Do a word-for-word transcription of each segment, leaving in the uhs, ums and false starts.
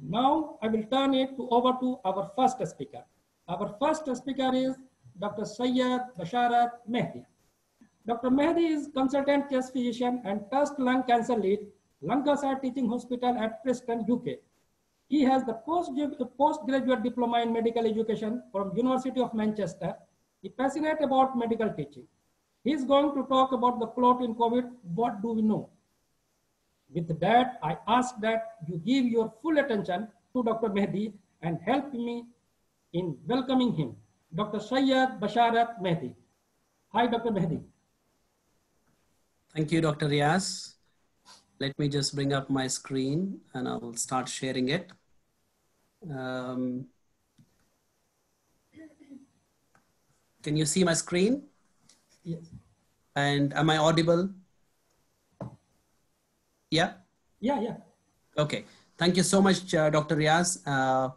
Now I will turn it to over to our first speaker. Our first speaker is Doctor Syed Basharat Mehdi. Doctor Mehdi is consultant chest physician and Trust Lung Cancer Lead, Lancashire Teaching Hospital at Preston, U K. He has the post postgraduate diploma in medical education from University of Manchester. He's passionate about medical teaching. He is going to talk about the clot in COVID. What do we know? With that, I ask that you give your full attention to Doctor Mehdi and help me in welcoming him. Doctor Syed Basharat Mehdi. Hi, Doctor Mehdi. Thank you, Doctor Riaz. Let me just bring up my screen and I will start sharing it. Um, can you see my screen? Yes. And am I audible? Yeah? Yeah, yeah. Okay. Thank you so much, uh, Doctor Riaz. Uh,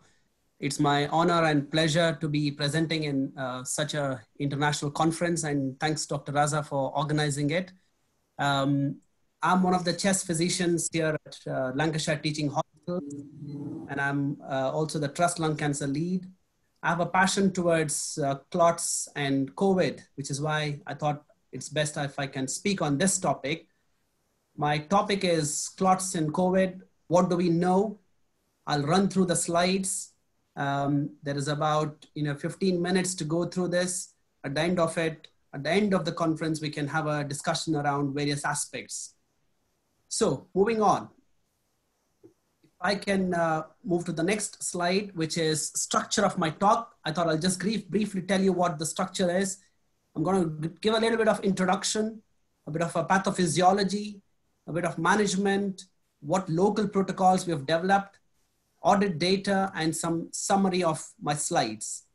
it's my honor and pleasure to be presenting in uh, such an international conference, and thanks, Doctor Raza, for organizing it. Um, I'm one of the chest physicians here at uh, Lancashire Teaching Hospital, and I'm uh, also the Trust Lung Cancer Lead. I have a passion towards uh, clots and COVID, which is why I thought it's best if I can speak on this topic. My topic is clots and COVID. What do we know? I'll run through the slides. Um, there is about you know fifteen minutes to go through this. At the end of it, at the end of the conference, we can have a discussion around various aspects. So moving on, if I can uh, move to the next slide, which is structure of my talk. I thought I'll just brief, briefly tell you what the structure is. I'm going to give a little bit of introduction, a bit of a pathophysiology, a bit of management, what local protocols we have developed, audit data, and some summary of my slides.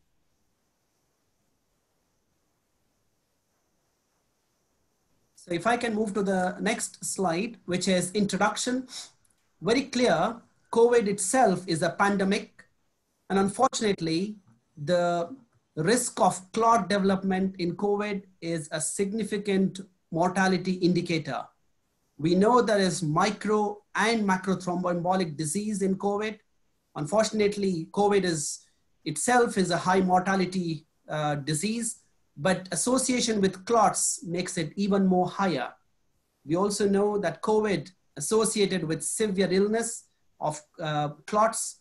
So if I can move to the next slide, which is introduction. Very clear, COVID itself is a pandemic. And unfortunately, the risk of clot development in COVID is a significant mortality indicator. We know there is micro and macro thromboembolic disease in COVID. Unfortunately, COVID is itself is a high mortality uh, disease, but association with clots makes it even more higher. We also know that COVID associated with severe illness of uh, clots.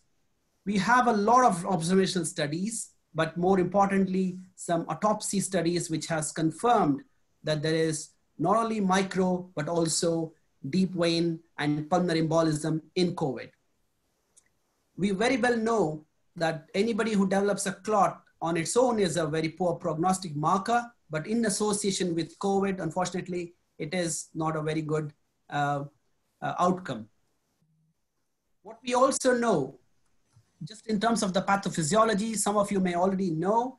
We have a lot of observational studies, but more importantly, some autopsy studies which has confirmed that there is not only micro, but also deep vein and pulmonary embolism in COVID. We very well know that anybody who develops a clot on its own is a very poor prognostic marker, but in association with COVID, unfortunately, it is not a very good uh, uh, outcome. What we also know, just in terms of the pathophysiology, some of you may already know,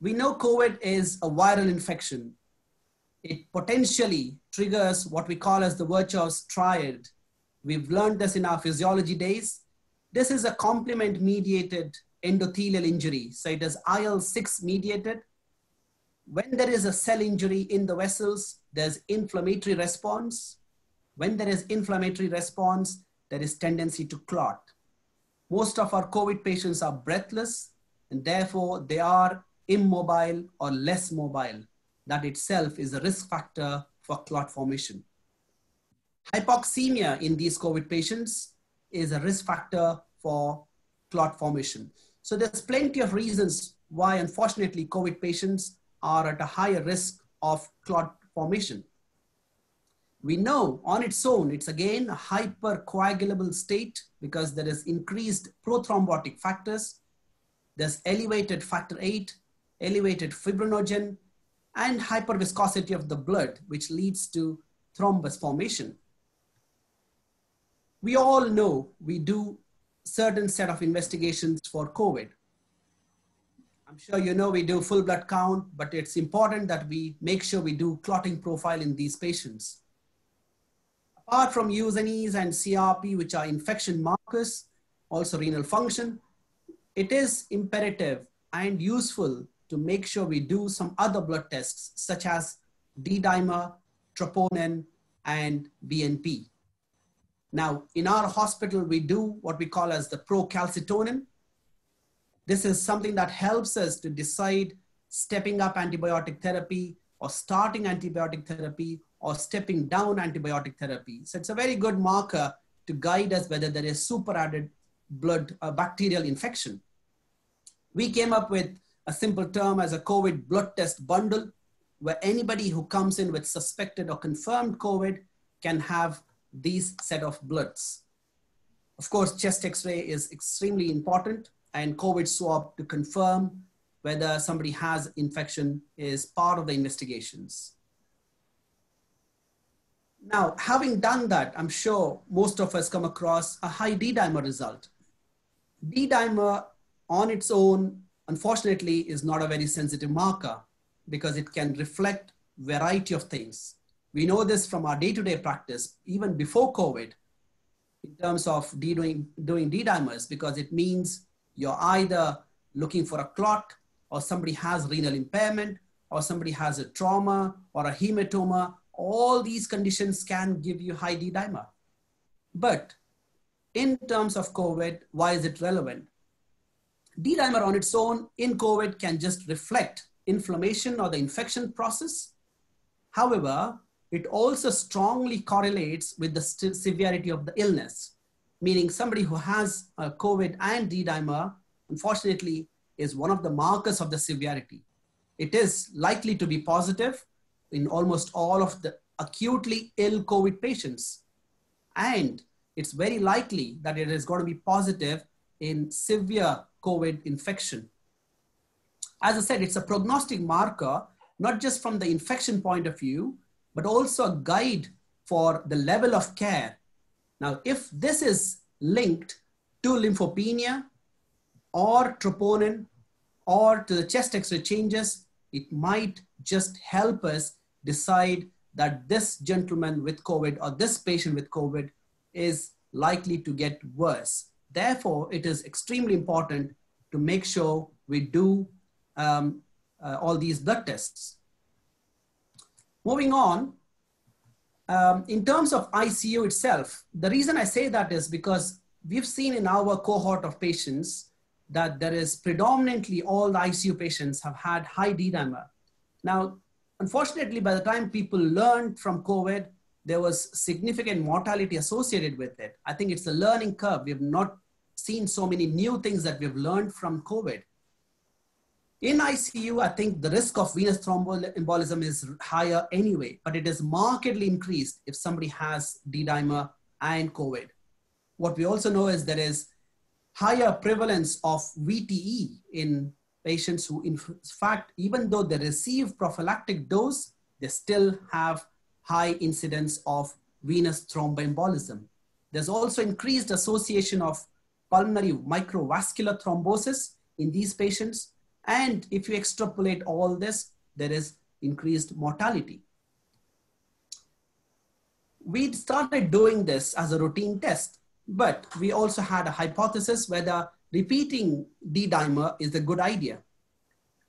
we know COVID is a viral infection. It potentially triggers what we call as the Virchow's triad. We've learned this in our physiology days. This is a complement-mediated endothelial injury. So it is I L six mediated. When there is a cell injury in the vessels, there's inflammatory response. When there is inflammatory response, there is tendency to clot. Most of our COVID patients are breathless, and therefore they are immobile or less mobile. That itself is a risk factor for clot formation. Hypoxemia in these COVID patients is a risk factor for clot formation. So there's plenty of reasons why, unfortunately, COVID patients are at a higher risk of clot formation. We know on its own, it's again a hypercoagulable state because there is increased prothrombotic factors. There's elevated factor eight, elevated fibrinogen, and hyperviscosity of the blood, which leads to thrombus formation. We all know we do certain set of investigations for COVID. I'm sure you know we do full blood count, but it's important that we make sure we do clotting profile in these patients. Apart from U S N Es and C R P, which are infection markers, also renal function, it is imperative and useful to make sure we do some other blood tests such as D-dimer, troponin, and B N P. Now, in our hospital, we do what we call as the procalcitonin. This is something that helps us to decide stepping up antibiotic therapy or starting antibiotic therapy or stepping down antibiotic therapy. So it's a very good marker to guide us whether there is superadded blood or bacterial infection. We came up with a simple term as a COVID blood test bundle, where anybody who comes in with suspected or confirmed COVID can have these set of bloods. Of course, chest x-ray is extremely important, and COVID swab to confirm whether somebody has infection is part of the investigations. Now, having done that, I'm sure most of us come across a high D-dimer result. D-dimer on its own, unfortunately, is not a very sensitive marker because it can reflect a variety of things. We know this from our day-to-day practice, even before COVID, in terms of doing, doing D-dimers, because it means you're either looking for a clot, or somebody has renal impairment, or somebody has a trauma or a hematoma. All these conditions can give you high D-dimer. But in terms of COVID, why is it relevant? D-dimer on its own in COVID can just reflect inflammation or the infection process. However, it also strongly correlates with the severity of the illness, meaning somebody who has uh, COVID and D-dimer, unfortunately, is one of the markers of the severity. It is likely to be positive in almost all of the acutely ill COVID patients. And it's very likely that it is going to be positive in severe COVID infection. As I said, it's a prognostic marker, not just from the infection point of view, but also a guide for the level of care. Now, if this is linked to lymphopenia or troponin or to the chest x-ray changes, it might just help us decide that this gentleman with COVID or this patient with COVID is likely to get worse. Therefore, it is extremely important to make sure we do um, uh, all these blood tests. Moving on, um, in terms of I C U itself, the reason I say that is because we've seen in our cohort of patients that there is predominantly all the I C U patients have had high D-dimer. Now, unfortunately, by the time people learned from COVID, there was significant mortality associated with it. I think it's a learning curve. We have not seen so many new things that we've learned from COVID. In I C U, I think the risk of venous thromboembolism is higher anyway, but it is markedly increased if somebody has D-dimer and COVID. What we also know is there is higher prevalence of V T E in patients who, in fact, even though they receive prophylactic dose, they still have high incidence of venous thromboembolism. There's also increased association of pulmonary microvascular thrombosis in these patients. And if you extrapolate all this, there is increased mortality. We started doing this as a routine test, but we also had a hypothesis whether repeating D-dimer is a good idea.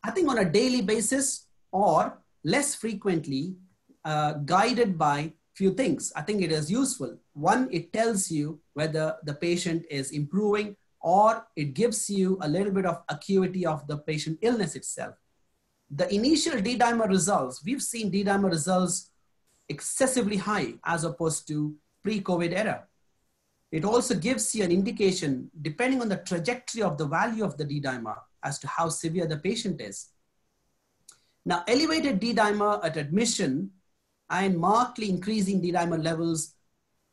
I think on a daily basis or less frequently, uh, guided by few things, I think it is useful. One, it tells you whether the patient is improving, or it gives you a little bit of acuity of the patient illness itself. The initial D-dimer results, we've seen D-dimer results excessively high as opposed to pre-COVID era. It also gives you an indication, depending on the trajectory of the value of the D-dimer, as to how severe the patient is. Now, elevated D-dimer at admission and markedly increasing D-dimer levels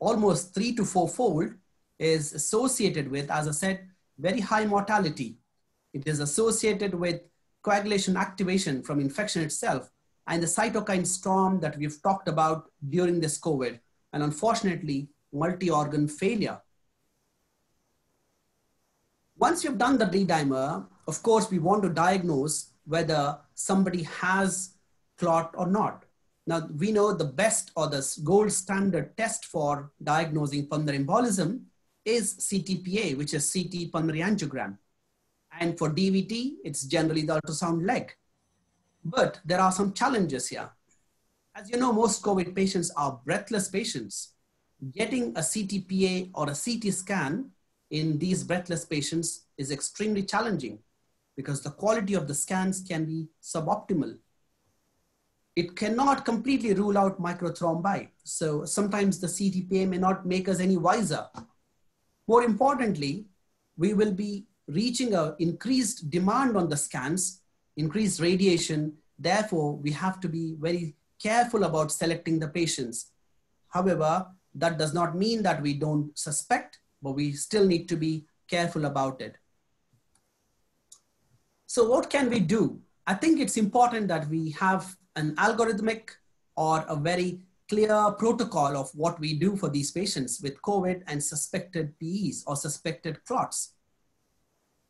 almost three to four-fold is associated with, as I said, very high mortality. It is associated with coagulation activation from infection itself and the cytokine storm that we've talked about during this COVID, and unfortunately, multi-organ failure. Once you've done the D-dimer, of course, we want to diagnose whether somebody has clot or not. Now, we know the best or the gold standard test for diagnosing pulmonary embolism is C T P A, which is C T pulmonary angiogram. And for D V T, it's generally the ultrasound leg. But there are some challenges here. As you know, most COVID patients are breathless patients. getting a C T P A or a C T scan in these breathless patients is extremely challenging because the quality of the scans can be suboptimal. It cannot completely rule out microthrombi. So sometimes the C T P A may not make us any wiser. More importantly, we will be reaching an increased demand on the scans, increased radiation. Therefore, we have to be very careful about selecting the patients. However, that does not mean that we don't suspect, but we still need to be careful about it. So what can we do? I think it's important that we have an algorithmic or a very clear protocol of what we do for these patients with COVID and suspected P Es or suspected clots.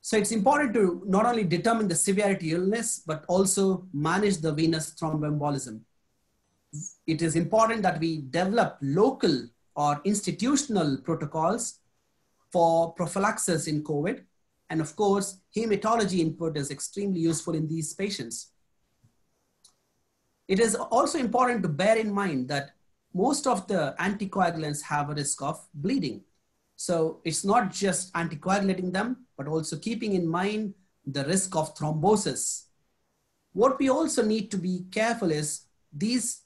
So it's important to not only determine the severity illness, but also manage the venous thromboembolism. It is important that we develop local or institutional protocols for prophylaxis in COVID. And of course, hematology input is extremely useful in these patients. It is also important to bear in mind that most of the anticoagulants have a risk of bleeding. So it's not just anticoagulating them, but also keeping in mind the risk of thrombosis. What we also need to be careful is these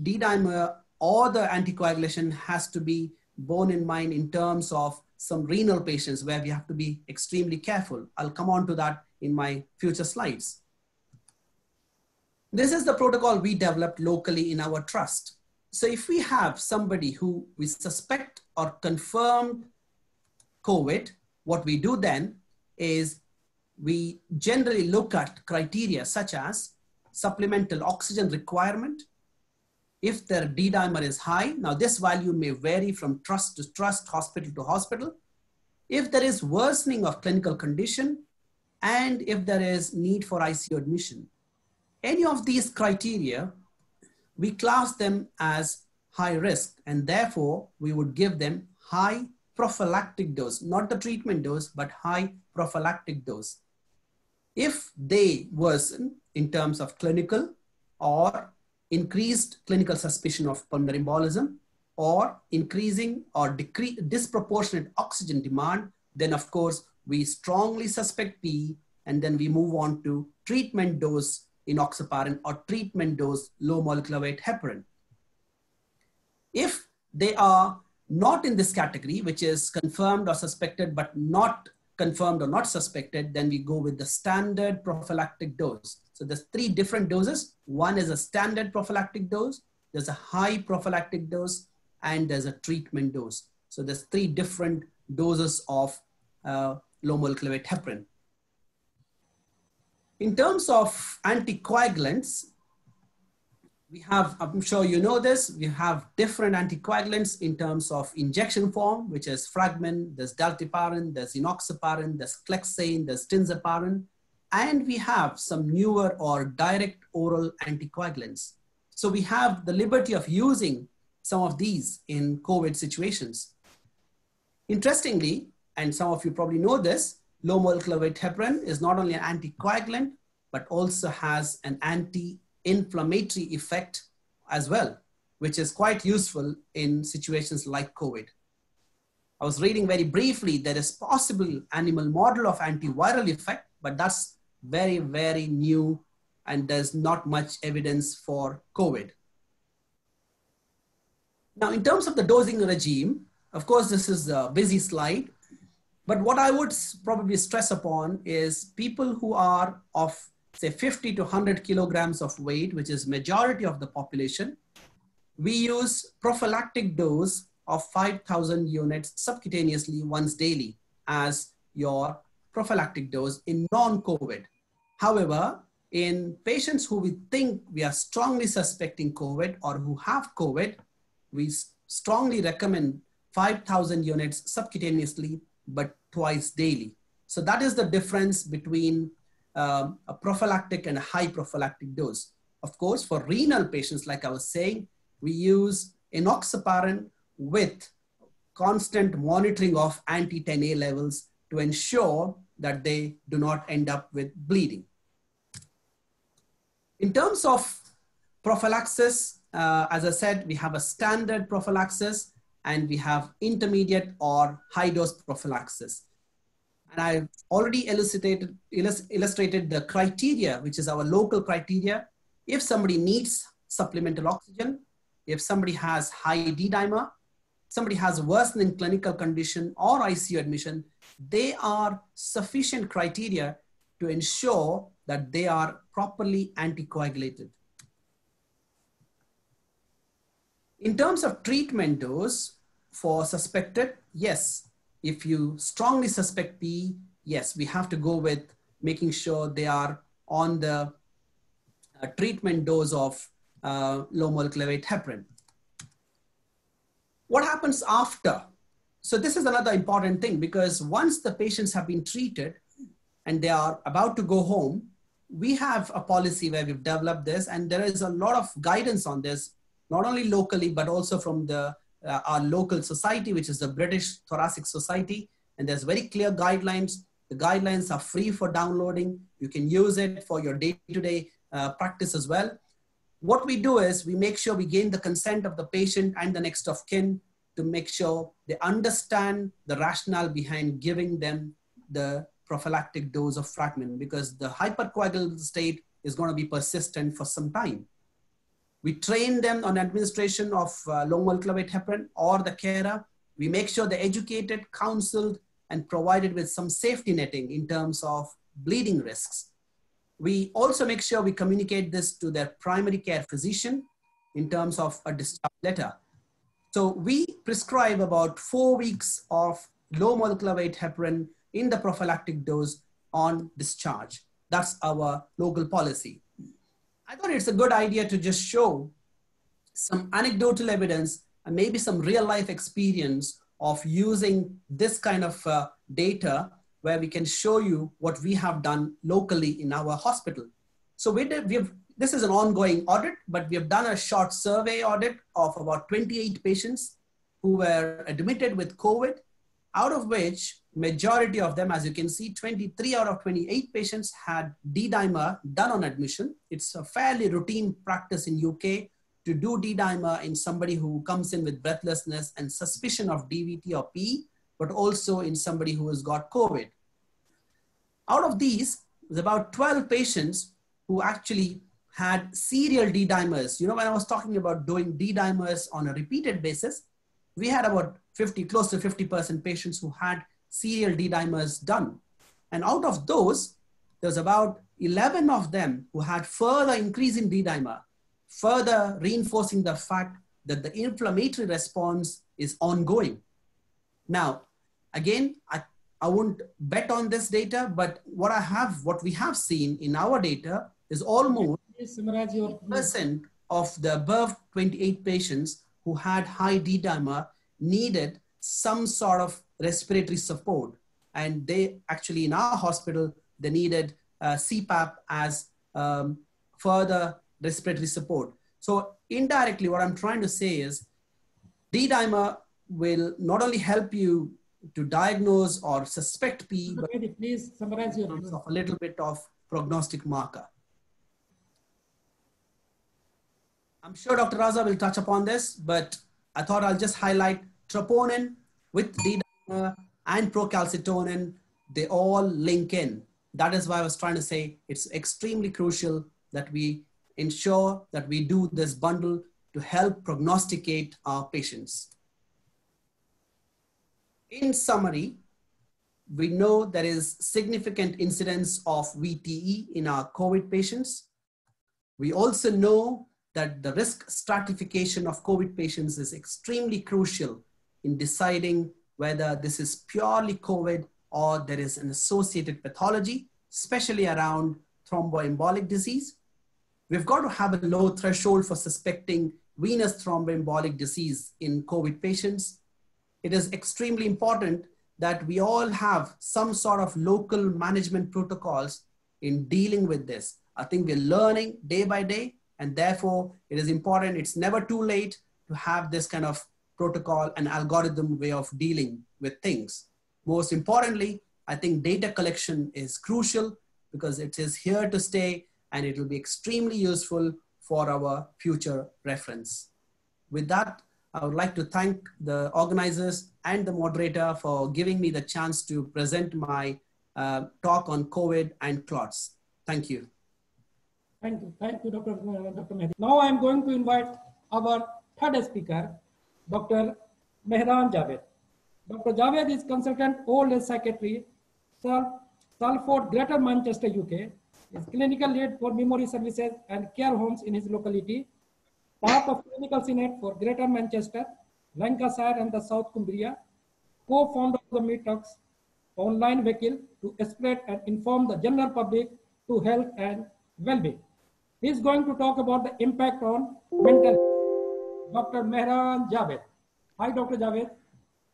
D-dimer or the anticoagulation has to be borne in mind in terms of some renal patients where we have to be extremely careful. I'll come on to that in my future slides. This is the protocol we developed locally in our trust. So if we have somebody who we suspect or confirmed COVID, what we do then is we generally look at criteria such as supplemental oxygen requirement. If their D-dimer is high, now this value may vary from trust to trust, hospital to hospital. If there is worsening of clinical condition and if there is need for I C U admission. Any of these criteria, we class them as high risk and therefore we would give them high prophylactic dose, not the treatment dose, but high prophylactic dose. If they worsen in terms of clinical or increased clinical suspicion of pulmonary embolism or increasing or decrease disproportionate oxygen demand, then of course we strongly suspect P E and then we move on to treatment dose enoxaparin or treatment dose low molecular weight heparin. If they are not in this category, which is confirmed or suspected, but not confirmed or not suspected, then we go with the standard prophylactic dose. So there's three different doses. One is a standard prophylactic dose, there's a high prophylactic dose, and there's a treatment dose. So there's three different doses of uh, low molecular weight heparin. In terms of anticoagulants, we have, I'm sure you know this, we have different anticoagulants in terms of injection form, which is Fragmin, there's dalteparin, there's enoxaparin, there's clexane, there's tinzaparin, and we have some newer or direct oral anticoagulants. So we have the liberty of using some of these in COVID situations. Interestingly, and some of you probably know this, low molecular weight heparin is not only an anticoagulant, but also has an anti-inflammatory effect as well, which is quite useful in situations like COVID. I was reading very briefly, there is possible animal model of antiviral effect, but that's very, very new and there's not much evidence for COVID. Now, in terms of the dosing regime, of course, this is a busy slide. But what I would probably stress upon is people who are of say fifty to one hundred kilograms of weight, which is majority of the population, we use prophylactic dose of five thousand units subcutaneously once daily as your prophylactic dose in non-COVID. However, in patients who we think we are strongly suspecting COVID or who have COVID, we strongly recommend five thousand units subcutaneously but twice daily. So that is the difference between um, a prophylactic and a high prophylactic dose. Of course, for renal patients, like I was saying, we use enoxaparin with constant monitoring of anti ten A levels to ensure that they do not end up with bleeding. In terms of prophylaxis, uh, as I said, we have a standard prophylaxis and we have intermediate or high dose prophylaxis. And I've already elucidated, illust illustrated the criteria, which is our local criteria. If somebody needs supplemental oxygen, if somebody has high D-dimer, somebody has worsening clinical condition or I C U admission, they are sufficient criteria to ensure that they are properly anticoagulated. In terms of treatment dose for suspected, yes, if you strongly suspect P E, yes, we have to go with making sure they are on the uh, treatment dose of uh, low molecular weight heparin. What happens after? So this is another important thing, because once the patients have been treated and they are about to go home, we have a policy where we've developed this, and there is a lot of guidance on this, not only locally, but also from the, uh, our local society, which is the British Thoracic Society. And there's very clear guidelines. The guidelines are free for downloading. You can use it for your day-to-day uh, practice as well. What we do is we make sure we gain the consent of the patient and the next of kin to make sure they understand the rationale behind giving them the prophylactic dose of fragment, because the hypercoagulable state is going to be persistent for some time. We train them on administration of uh, low molecular weight heparin or the carer. We make sure they're educated, counseled, and provided with some safety netting in terms of bleeding risks. We also make sure we communicate this to their primary care physician in terms of a discharge letter. So we prescribe about four weeks of low molecular weight heparin in the prophylactic dose on discharge. That's our local policy. I thought it's a good idea to just show some anecdotal evidence and maybe some real life experience of using this kind of uh, data, where we can show you what we have done locally in our hospital. So we did, we have, this is an ongoing audit, but we have done a short survey audit of about twenty-eight patients who were admitted with COVID, out of which majority of them, as you can see, twenty-three out of twenty-eight patients had D-dimer done on admission. It's a fairly routine practice in U K to do D-dimer in somebody who comes in with breathlessness and suspicion of D V T or P E, but also in somebody who has got COVID. Out of these, there's about twelve patients who actually had serial D-dimers. You know, when I was talking about doing D-dimers on a repeated basis, we had about fifty, close to fifty percent patients who had serial D-dimers done. And out of those, there's about eleven of them who had further increase in D-dimer, further reinforcing the fact that the inflammatory response is ongoing. Now, again, I, I won't bet on this data, but what I have, what we have seen in our data is almost percent of the above twenty-eight patients who had high D-dimer needed some sort of respiratory support. And they actually, in our hospital, they needed uh, C PAP as um, further respiratory support. So indirectly, what I'm trying to say is D-dimer will not only help you to diagnose or suspect P E, but please summarize your terms of a little bit of prognostic marker. I'm sure Doctor Raza will touch upon this, but I thought I'll just highlight troponin with D-dimer and procalcitonin. They all link in. That is why I was trying to say it's extremely crucial that we ensure that we do this bundle to help prognosticate our patients. In summary, we know there is significant incidence of V T E in our COVID patients. We also know that the risk stratification of COVID patients is extremely crucial in deciding whether this is purely COVID or there is an associated pathology, especially around thromboembolic disease. We've got to have a low threshold for suspecting venous thromboembolic disease in COVID patients. It is extremely important that we all have some sort of local management protocols in dealing with this. I think we're learning day by day, and therefore it is important. It's never too late to have this kind of protocol and algorithm way of dealing with things. Most importantly, I think data collection is crucial because it is here to stay, and it will be extremely useful for our future reference. With that, I would like to thank the organizers and the moderator for giving me the chance to present my uh, talk on COVID and clots. Thank you. Thank you, thank you, Doctor Uh, Doctor Mehdi. Now I'm going to invite our third speaker, Doctor Mehran Javed. Doctor Javed is consultant old age secretary, Salford, Greater Manchester, U K. Is clinical lead for memory services and care homes in his locality. Part of clinical senate for Greater Manchester, Lancashire and the South Cumbria, co-founder of the MedTalks online vehicle to spread and inform the general public to health and well-being. He is going to talk about the impact on mental health. Doctor Mehran Javed. Hi, Doctor Javed.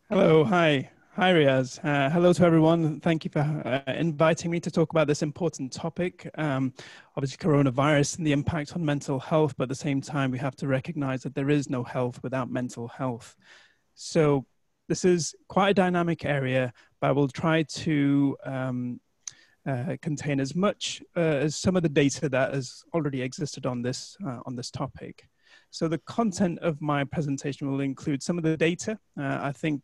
Hello, hi. Hi, Riaz. Uh, hello to everyone. Thank you for uh, inviting me to talk about this important topic. Um, obviously, coronavirus and the impact on mental health, but at the same time, we have to recognize that there is no health without mental health. So this is quite a dynamic area, but I will try to um, uh, contain as much uh, as some of the data that has already existed on this, uh, on this topic. So the content of my presentation will include some of the data. Uh, I think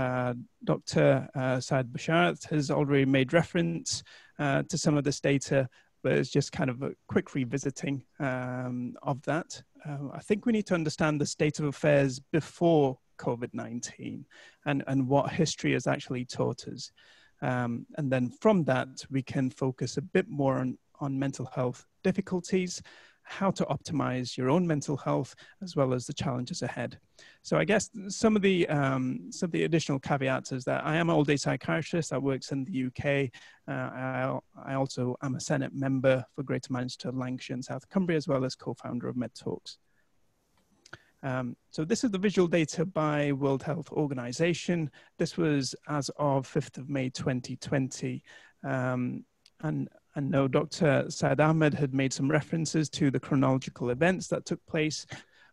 Uh, Doctor Uh, Syed Basharat has already made reference uh, to some of this data, but it's just kind of a quick revisiting um, of that. Uh, I think we need to understand the state of affairs before COVID nineteen and, and what history has actually taught us. Um, and then from that, we can focus a bit more on, on mental health difficulties, how to optimize your own mental health, as well as the challenges ahead. So I guess some of the, um, some of the additional caveats is that I am an old-age psychiatrist that works in the U K. Uh, I, I also am a Senate member for Greater Manchester, Lancashire and South Cumbria, as well as co-founder of MedTalks. Um, so this is the visual data by World Health Organization. This was as of fifth of May twenty twenty. Um, and And no, Doctor Syed Ahmed had made some references to the chronological events that took place,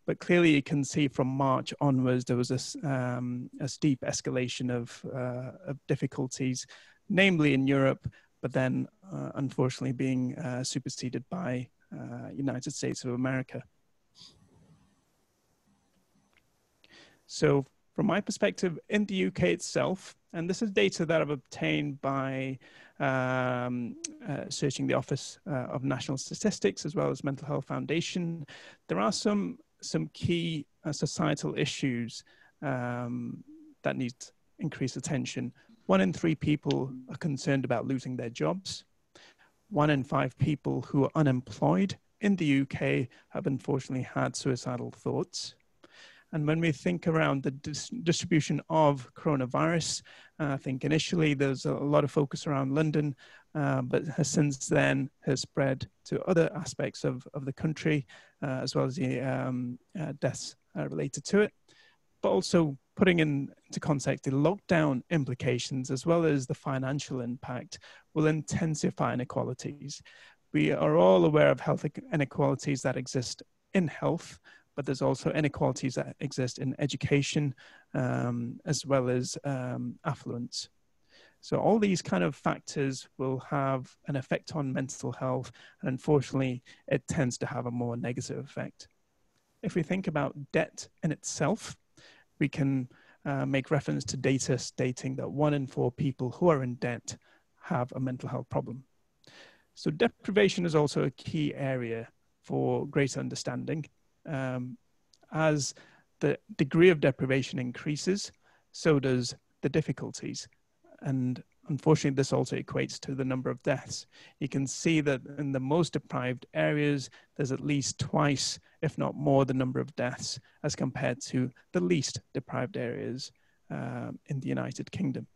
but clearly you can see from March onwards, there was a, um, a steep escalation of, uh, of difficulties, namely in Europe, but then uh, unfortunately being uh, superseded by uh, United States of America. So from my perspective, in the U K itself, and this is data that I've obtained by um, uh, searching the Office uh, of National Statistics as well as Mental Health Foundation. There are some, some key uh, societal issues um, that need increased attention. One in three people are concerned about losing their jobs. One in five people who are unemployed in the U K have unfortunately had suicidal thoughts. And when we think around the dis distribution of coronavirus, uh, I think initially there's a lot of focus around London, uh, but has since then has spread to other aspects of, of the country, uh, as well as the um, uh, deaths uh, related to it. But also putting in, into context the lockdown implications, as well as the financial impact, will intensify inequalities. We are all aware of health inequalities that exist in health, but there's also inequalities that exist in education, um, as well as um, affluence. So all these kind of factors will have an effect on mental health, and unfortunately, it tends to have a more negative effect. If we think about debt in itself, we can uh, make reference to data stating that one in four people who are in debt have a mental health problem. So deprivation is also a key area for greater understanding. Um, as the degree of deprivation increases, so does the difficulties. And unfortunately, this also equates to the number of deaths. You can see that in the most deprived areas, there's at least twice, if not more, the number of deaths as compared to the least deprived areas um, in the United Kingdom.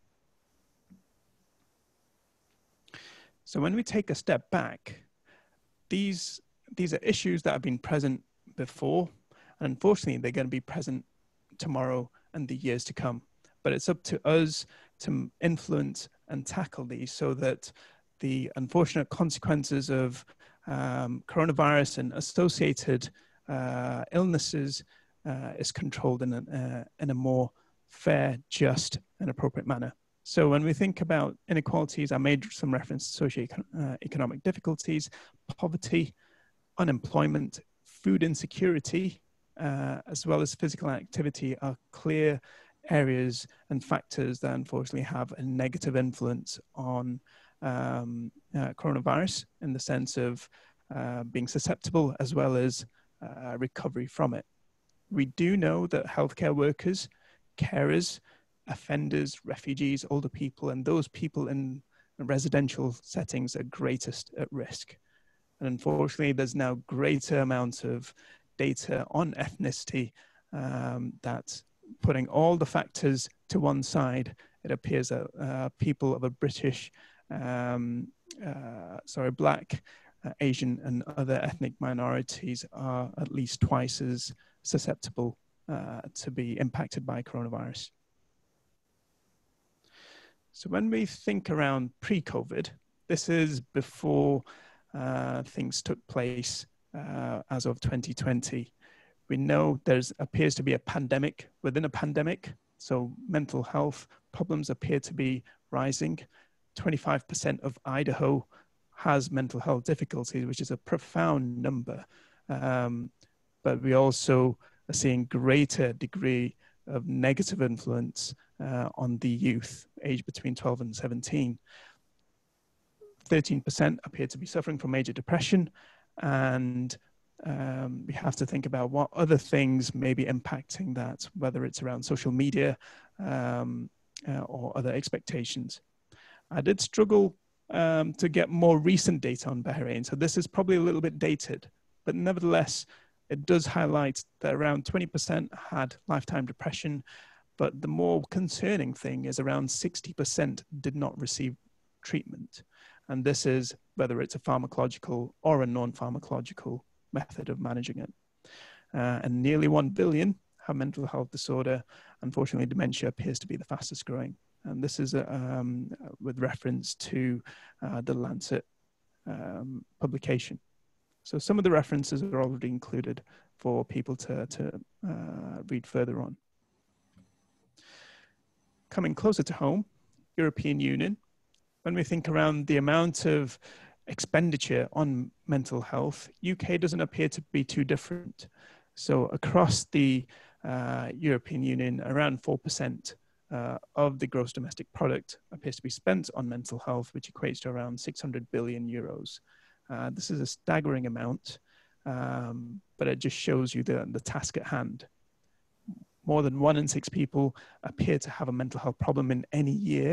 So when we take a step back, these, these are issues that have been present before, and unfortunately they're going to be present tomorrow and the years to come, but it's up to us to influence and tackle these so that the unfortunate consequences of um, coronavirus and associated uh, illnesses uh, is controlled in a, uh, in a more fair, just and appropriate manner. So when we think about inequalities, I made some reference to socioeconomic difficulties, poverty, unemployment, food insecurity, uh, as well as physical activity, are clear areas and factors that unfortunately have a negative influence on um, uh, coronavirus, in the sense of uh, being susceptible as well as uh, recovery from it. We do know that healthcare workers, carers, offenders, refugees, older people, and those people in residential settings are greatest at risk. And unfortunately, there's now greater amounts of data on ethnicity um, that, putting all the factors to one side, it appears that uh, people of a British, um, uh, sorry, Black, uh, Asian, and other ethnic minorities are at least twice as susceptible uh, to be impacted by coronavirus. So when we think around pre-COVID, this is before uh, things took place uh, as of twenty twenty. We know there appears to be a pandemic within a pandemic. So mental health problems appear to be rising. twenty-five percent of Idaho has mental health difficulties, which is a profound number. Um, but we also are seeing greater degree of negative influence uh, on the youth, aged between twelve and seventeen. thirteen percent appear to be suffering from major depression, and Um, we have to think about what other things may be impacting that, whether it's around social media um, uh, or other expectations. I did struggle um, to get more recent data on Bahrain, so this is probably a little bit dated, but nevertheless, it does highlight that around twenty percent had lifetime depression, but the more concerning thing is around sixty percent did not receive treatment. And this is whether it's a pharmacological or a non-pharmacological method of managing it. Uh, and nearly one billion have mental health disorder. Unfortunately, dementia appears to be the fastest growing. And this is a, um, with reference to uh, the Lancet um, publication. So some of the references are already included for people to, to uh, read further on. Coming closer to home, European Union. When we think around the amount of expenditure on mental health, U K doesn't appear to be too different. So across the uh, European Union, around four percent uh, of the gross domestic product appears to be spent on mental health, which equates to around six hundred billion euros. Uh, this is a staggering amount, um, but it just shows you the, the task at hand. More than one in six people appear to have a mental health problem in any year.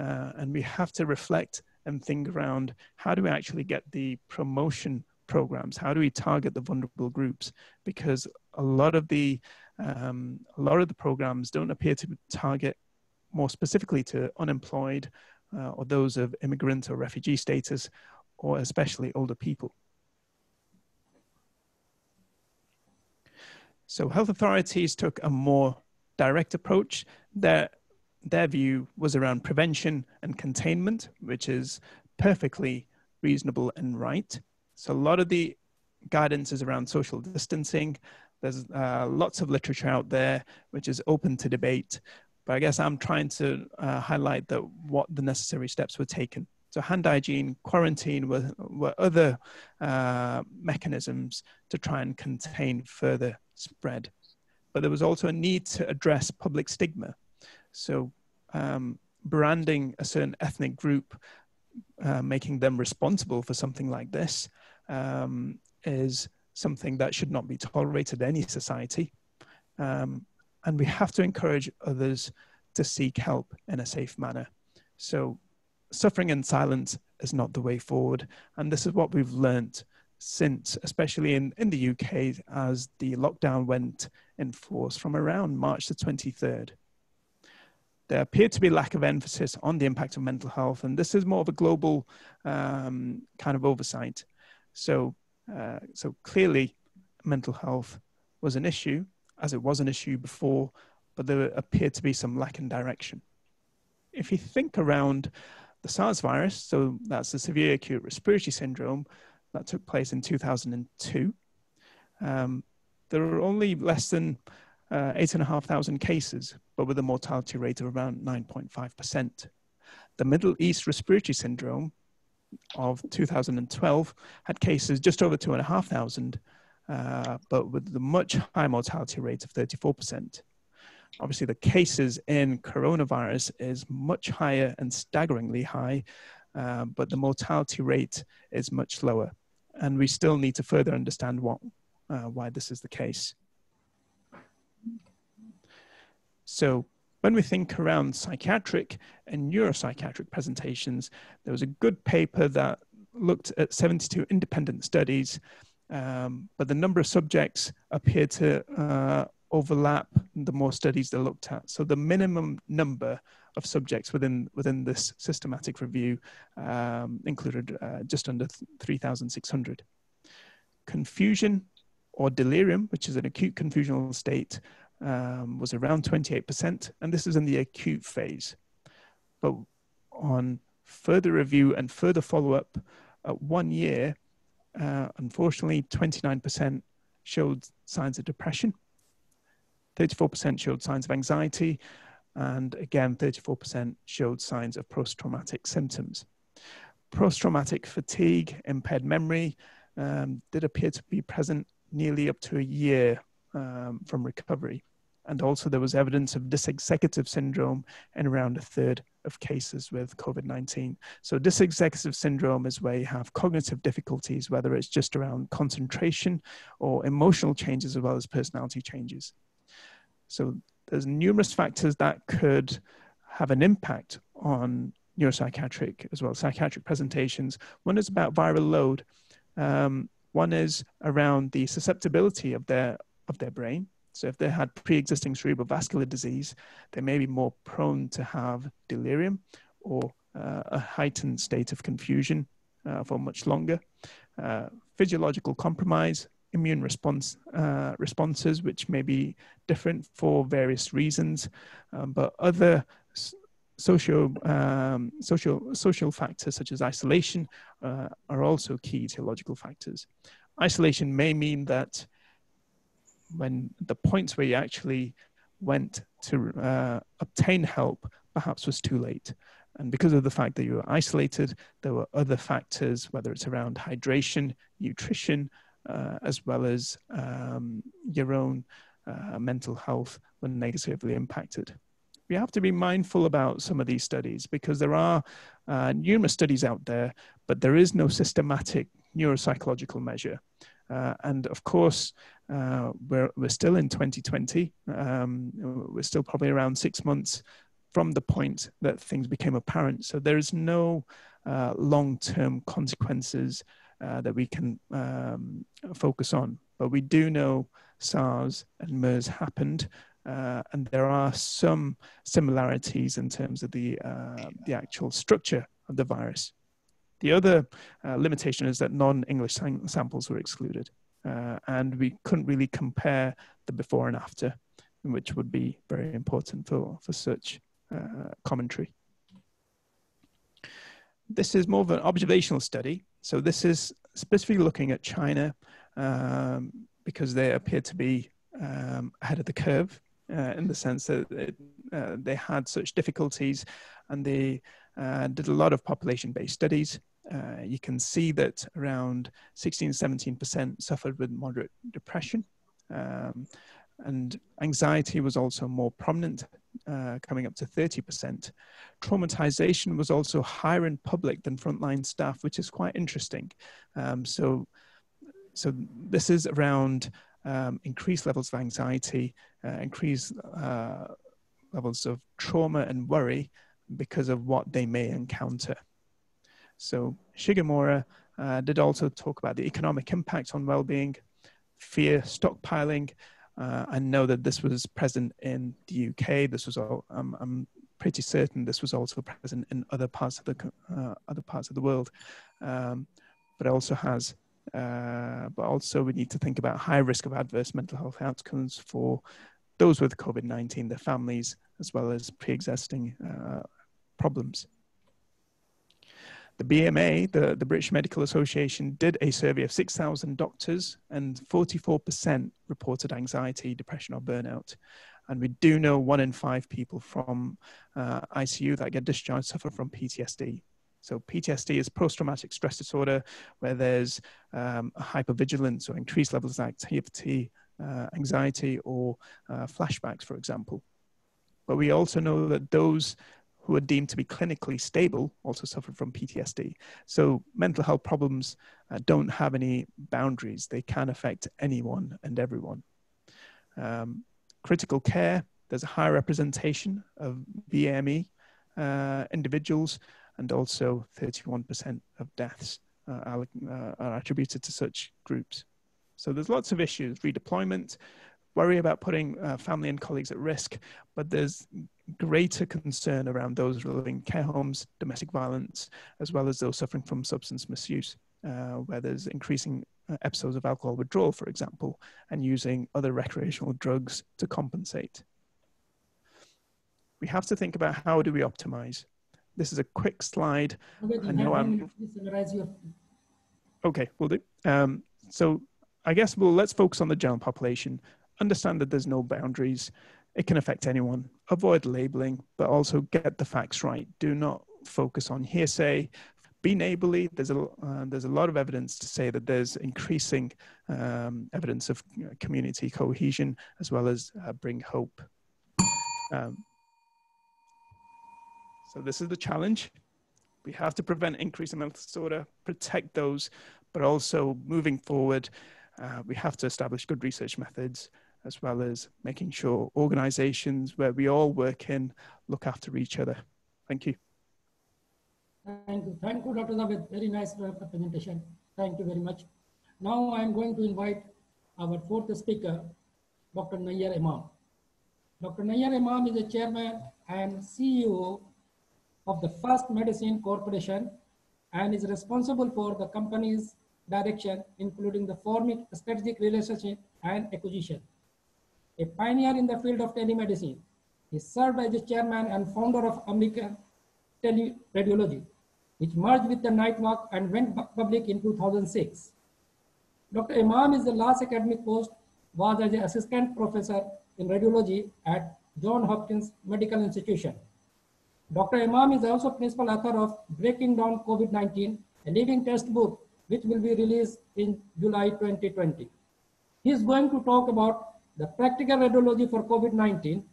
Uh, and we have to reflect and think around, how do we actually get the promotion programs? How do we target the vulnerable groups? Because a lot of the, um, a lot of the programs don't appear to target more specifically to unemployed uh, or those of immigrant or refugee status, or especially older people. So health authorities took a more direct approach. They're Their view was around prevention and containment, which is perfectly reasonable and right. So a lot of the guidance is around social distancing. There's uh, lots of literature out there, which is open to debate. But I guess I'm trying to uh, highlight that what the necessary steps were taken. So hand hygiene, quarantine were, were other uh, mechanisms to try and contain further spread. But there was also a need to address public stigma. So um, branding a certain ethnic group, uh, making them responsible for something like this um, is something that should not be tolerated in any society. Um, and we have to encourage others to seek help in a safe manner. So suffering in silence is not the way forward. And this is what we've learnt since, especially in, in the U K, as the lockdown went in force from around March the twenty-third. There appeared to be lack of emphasis on the impact of mental health, and this is more of a global um, kind of oversight. So, uh, so clearly, mental health was an issue, as it was an issue before, but there appeared to be some lack in direction. If you think around the SARS virus, so that's the severe acute respiratory syndrome that took place in two thousand two, um, there were only less than Uh, eight and a half thousand cases, but with a mortality rate of around nine point five percent. The Middle East Respiratory Syndrome of two thousand twelve had cases just over two and a half thousand uh, but with the much higher mortality rate of thirty-four percent. Obviously, the cases in coronavirus is much higher and staggeringly high, uh, but the mortality rate is much lower. And we still need to further understand what, uh, why this is the case. So when we think around psychiatric and neuropsychiatric presentations, there was a good paper that looked at seventy-two independent studies, um, but the number of subjects appeared to uh, overlap the more studies they looked at. So the minimum number of subjects within, within this systematic review um, included uh, just under three thousand six hundred. Confusion or delirium, which is an acute confusional state, Um, was around twenty-eight percent, and this is in the acute phase. But on further review and further follow-up at one year, uh, unfortunately, twenty-nine percent showed signs of depression, thirty-four percent showed signs of anxiety, and again, thirty-four percent showed signs of post-traumatic symptoms. Post-traumatic fatigue, impaired memory, um, did appear to be present nearly up to a year Um, from recovery. And also there was evidence of dysexecutive syndrome in around a third of cases with COVID nineteen. So dysexecutive syndrome is where you have cognitive difficulties, whether it's just around concentration or emotional changes as well as personality changes. So there's numerous factors that could have an impact on neuropsychiatric as well as psychiatric presentations. One is about viral load. Um, one is around the susceptibility of their of their brain. So if they had pre-existing cerebrovascular disease, they may be more prone to have delirium or uh, a heightened state of confusion uh, for much longer. Uh, physiological compromise, immune response uh, responses, which may be different for various reasons, um, but other social, um, social, social factors such as isolation uh, are also key etiological factors. Isolation may mean that when the points where you actually went to uh, obtain help perhaps was too late. And because of the fact that you were isolated, there were other factors, whether it's around hydration, nutrition, uh, as well as um, your own uh, mental health were negatively impacted. We have to be mindful about some of these studies because there are uh, numerous studies out there, but there is no systematic neuropsychological measure. Uh, and of course, uh, we're, we're still in twenty twenty. Um, we're still probably around six months from the point that things became apparent. So there is no uh, long-term consequences uh, that we can um, focus on. But we do know SARS and MERS happened. Uh, and there are some similarities in terms of the, uh, the actual structure of the virus. The other uh, limitation is that non-English sam samples were excluded, uh, and we couldn't really compare the before and after, which would be very important for, for such uh, commentary. This is more of an observational study. So this is specifically looking at China um, because they appear to be um, ahead of the curve uh, in the sense that it, uh, they had such difficulties and they Uh, did a lot of population-based studies. Uh, you can see that around sixteen, seventeen percent suffered with moderate depression. Um, and anxiety was also more prominent, uh, coming up to thirty percent. Traumatization was also higher in public than frontline staff, which is quite interesting. Um, so, so this is around um, increased levels of anxiety, uh, increased uh, levels of trauma and worry, because of what they may encounter. So Shigemura uh, did also talk about the economic impact on well-being, fear, stockpiling. Uh, I know that this was present in the U K. This was all, um, I'm pretty certain this was also present in other parts of the uh, other parts of the world. Um, but it also has, uh, but also we need to think about high risk of adverse mental health outcomes for those with COVID nineteen, their families, as well as pre-existing uh, problems. The B M A, the, the British Medical Association, did a survey of six thousand doctors, and forty-four percent reported anxiety, depression, or burnout. And we do know one in five people from uh, I C U that get discharged suffer from P T S D. So P T S D is post-traumatic stress disorder where there's um, a hypervigilance or increased levels of activity, uh, anxiety, or uh, flashbacks, for example. But we also know that those who are deemed to be clinically stable also suffer from P T S D. So mental health problems uh, don't have any boundaries. They can affect anyone and everyone. Um, critical care, there's a high representation of B M E uh, individuals, and also thirty-one percent of deaths uh, are, uh, are attributed to such groups. So there's lots of issues, redeployment, worry about putting uh, family and colleagues at risk, but there's greater concern around those living in care homes, domestic violence, as well as those suffering from substance misuse, uh, where there's increasing episodes of alcohol withdrawal, for example, and using other recreational drugs to compensate. We have to think about how do we optimize. This is a quick slide. I know I'm... Okay, we'll do. Um, so I guess we'll, let's focus on the general population. Understand that there's no boundaries. It can affect anyone. Avoid labeling, but also get the facts right. Do not focus on hearsay. Be neighborly. There's a, uh, there's a lot of evidence to say that there's increasing um, evidence of you know, community cohesion, as well as uh, bring hope. Um, So this is the challenge. We have to prevent increase in mental disorder, protect those, but also moving forward, uh, we have to establish good research methods, as well as making sure organizations where we all work in look after each other. Thank you. Thank you. Thank you, Doctor Javed. Very nice presentation. Thank you very much. Now I'm going to invite our fourth speaker, Doctor Nayar Imam. Doctor Nayar Imam is the chairman and C E O of the First Medicine Corporation and is responsible for the company's direction, including the forming strategic relationship and acquisition. A pioneer in the field of telemedicine, he served as the chairman and founder of American Tele-Radiology, which merged with the Nightmark and went public in two thousand six. Doctor Imam is the last academic post was as an assistant professor in radiology at Johns Hopkins Medical Institution. Doctor Imam is also principal author of Breaking Down COVID nineteen, a living textbook which will be released in July twenty twenty. He is going to talk about the practical radiology for COVID nineteen.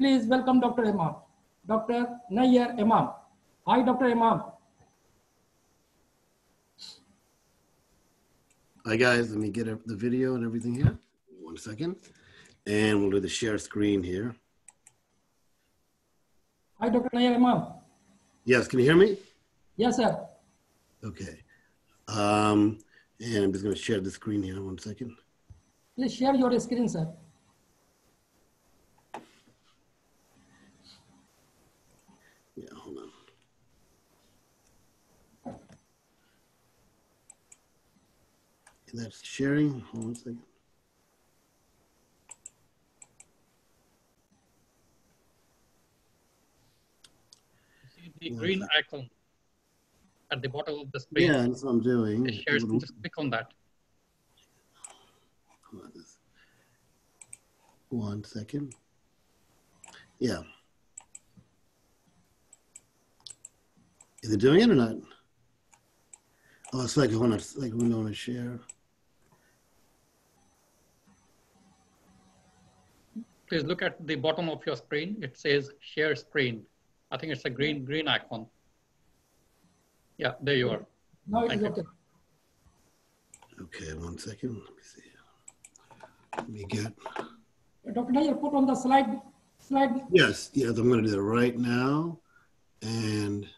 Please welcome Doctor Imam. Doctor Nayar Imam. Hi, Doctor Imam. Hi guys, let me get the video and everything here. One second. And we'll do the share screen here. Hi, Doctor Nayar Imam. Yes, can you hear me? Yes, sir. Okay. Um, and I'm just going to share the screen here one second. Please share your screen, sir. Yeah, hold on. And that's sharing. Hold on a second. The green icon at the bottom of the screen. Yeah, that's what I'm doing. Just click on that. One second. Yeah. Is it doing it or not? Oh, it's like when I like we want to share. Please look at the bottom of your screen. It says share screen. I think it's a green green icon. Yeah, there you are. No, it's okay. Okay, one second. Let me see. Let me get. Doctor Nayar, put on the slide. Slide. Yes, yes, I'm going to do that right now, and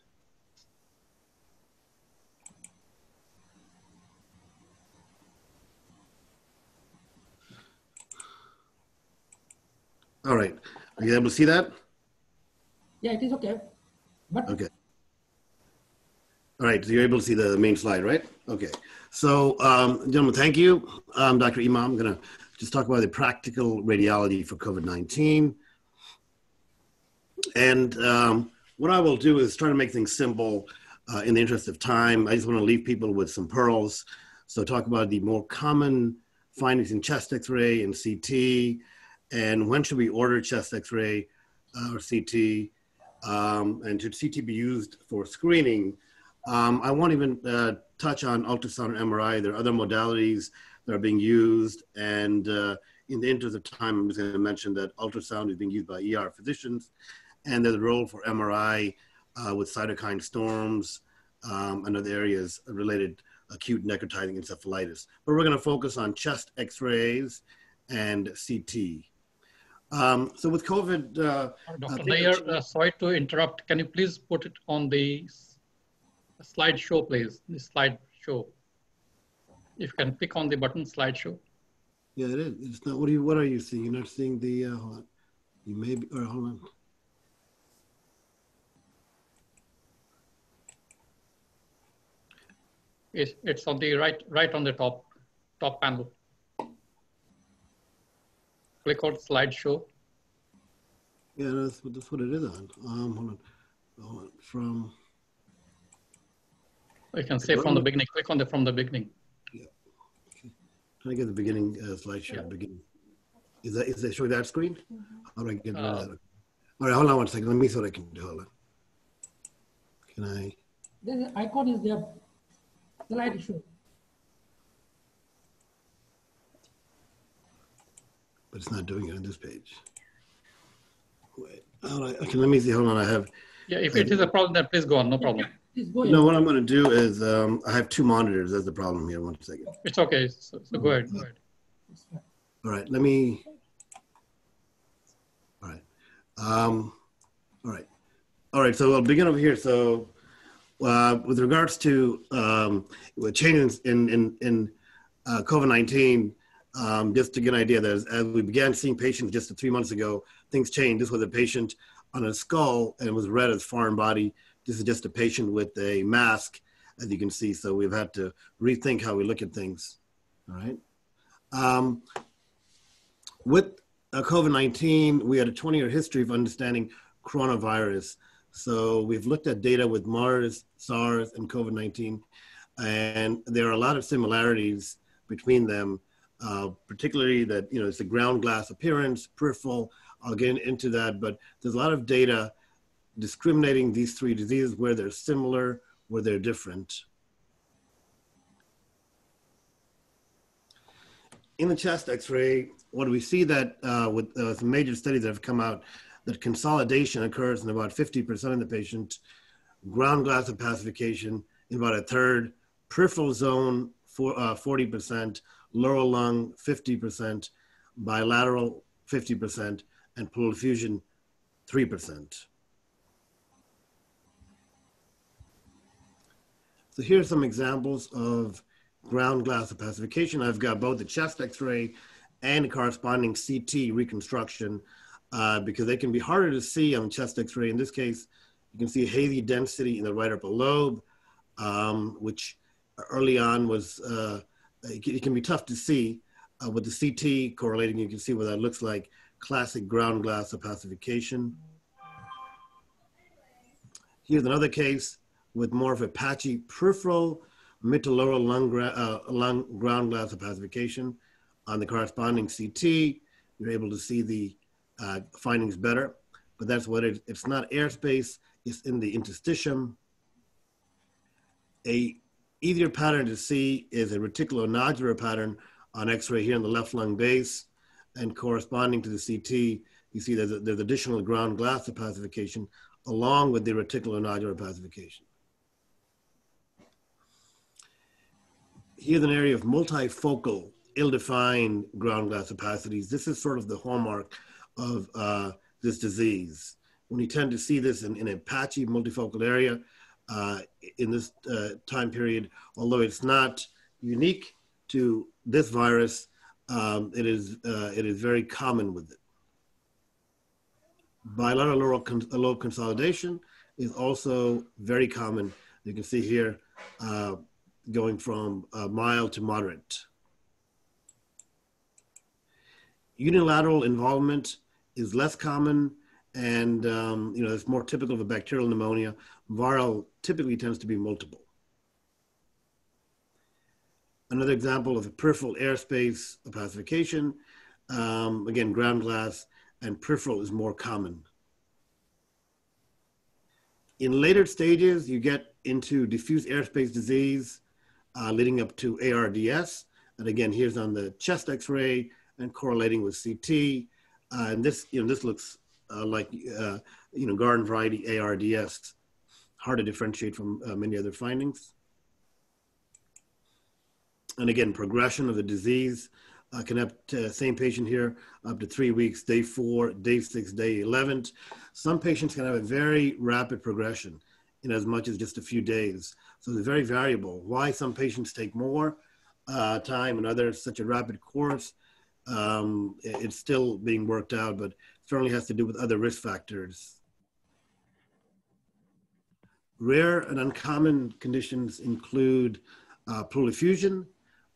all right. Are you able to see that? Yeah, it is okay. But okay. All right, so you're able to see the main slide, right? Okay. So, um, gentlemen, thank you. Um, Doctor Imam, I'm going to just talk about the practical radiology for COVID nineteen. And um, what I will do is try to make things simple uh, in the interest of time. I just want to leave people with some pearls. So talk about the more common findings in chest X-ray and C T, and when should we order chest X-ray uh, or C T? Um, and should C T be used for screening Um, I won't even uh, touch on ultrasound and M R I. There are other modalities that are being used. And uh, in the interest of time, I'm just going to mention that ultrasound is being used by E R physicians. And there's a role for M R I uh, with cytokine storms um, and other areas related acute necrotizing encephalitis. But we're going to focus on chest X-rays and C T. Um, so with COVID... Uh, Doctor Nayar, uh, sorry to interrupt. Can you please put it on the slideshow, please? The slideshow. If you can click on the button, slideshow. Yeah, it is. It's not, what, are you, what are you seeing? You're not seeing the... Uh, hold on. You may be... Or hold on. It's, it's on the right, right on the top, top panel. Click on slideshow. Yeah, that's, that's what it is on. Um, hold on. Hold on. From. I can say from the beginning. Click on the from the beginning. Yeah. Okay. Can I get the beginning uh, slideshow? Yeah. Beginning. Is that is that showing that screen? How do I get uh, that? All right, hold on one second. Let me see what I can do. Hold on. Can I? The icon is there. Slideshow. But it's not doing it on this page. Wait, all right, okay, let me see, hold on, I have. Yeah, if I, it is a problem, then please go on, no problem. Go no, what I'm gonna do is, um, I have two monitors, that's the problem here, one second. It's okay, so, so go ahead, go ahead. All right, let me, all right. Um, all right, all right, so I'll begin over here. So uh, with regards to um, changes in, in, in uh, COVID nineteen, Um, just to get an idea that as, as we began seeing patients just three months ago, things changed. This was a patient on a skull and it was read as foreign body. This is just a patient with a mask, as you can see. So we've had to rethink how we look at things. All right. Um, with uh, COVID nineteen, we had a twenty year history of understanding coronavirus. So we've looked at data with MERS, SARS, and COVID nineteen, and there are a lot of similarities between them. Uh, particularly that, you know, it's a ground glass appearance, peripheral. I'll get into that, but there's a lot of data discriminating these three diseases where they're similar, where they're different. In the chest X-ray, what we see that uh, with uh, some major studies that have come out, that consolidation occurs in about fifty percent of the patient, ground glass opacification in about a third, peripheral zone for uh, forty percent, lower lung fifty percent, bilateral fifty percent, and pleural effusion three percent. So here's some examples of ground glass opacification. I've got both the chest X-ray and the corresponding C T reconstruction uh, because they can be harder to see on chest X-ray. In this case, you can see hazy density in the right upper lobe, um, which early on was uh, it can be tough to see uh, with the C T correlating. You can see what that looks like. Classic ground glass opacification. Here's another case with more of a patchy peripheral mid to lower lung, uh, lung ground glass opacification. On the corresponding C T, you're able to see the uh, findings better, but that's what it, it's not airspace, it's in the interstitium. A easier pattern to see is a reticulonodular pattern on X-ray here in the left lung base, and corresponding to the C T, you see there's, a, there's additional ground glass opacification along with the reticulonodular opacification. Here's an area of multifocal, ill-defined ground glass opacities. This is sort of the hallmark of uh, this disease. When you tend to see this in, in a patchy multifocal area, Uh, in this uh, time period, although it's not unique to this virus, um, it is uh, it is very common with it. Bilateral lobe con lobe consolidation is also very common. You can see here, uh, going from uh, mild to moderate. Unilateral involvement is less common, and um, you know, it's more typical of a bacterial pneumonia. Viral typically tends to be multiple. Another example of a peripheral airspace opacification. Um, again, ground glass and peripheral is more common. In later stages, you get into diffuse airspace disease, uh, leading up to A R D S. And again, here's on the chest X-ray and correlating with C T. Uh, and this, you know, this looks uh, like, uh, you know, garden variety A R D S. Hard to differentiate from uh, many other findings. And again, progression of the disease uh, can up to, same patient here, up to three weeks, day four, day six, day eleven. Some patients can have a very rapid progression in as much as just a few days. So it's very variable. Why some patients take more uh, time and others such a rapid course, um, it's still being worked out, but certainly has to do with other risk factors. Rare and uncommon conditions include uh, pleural effusion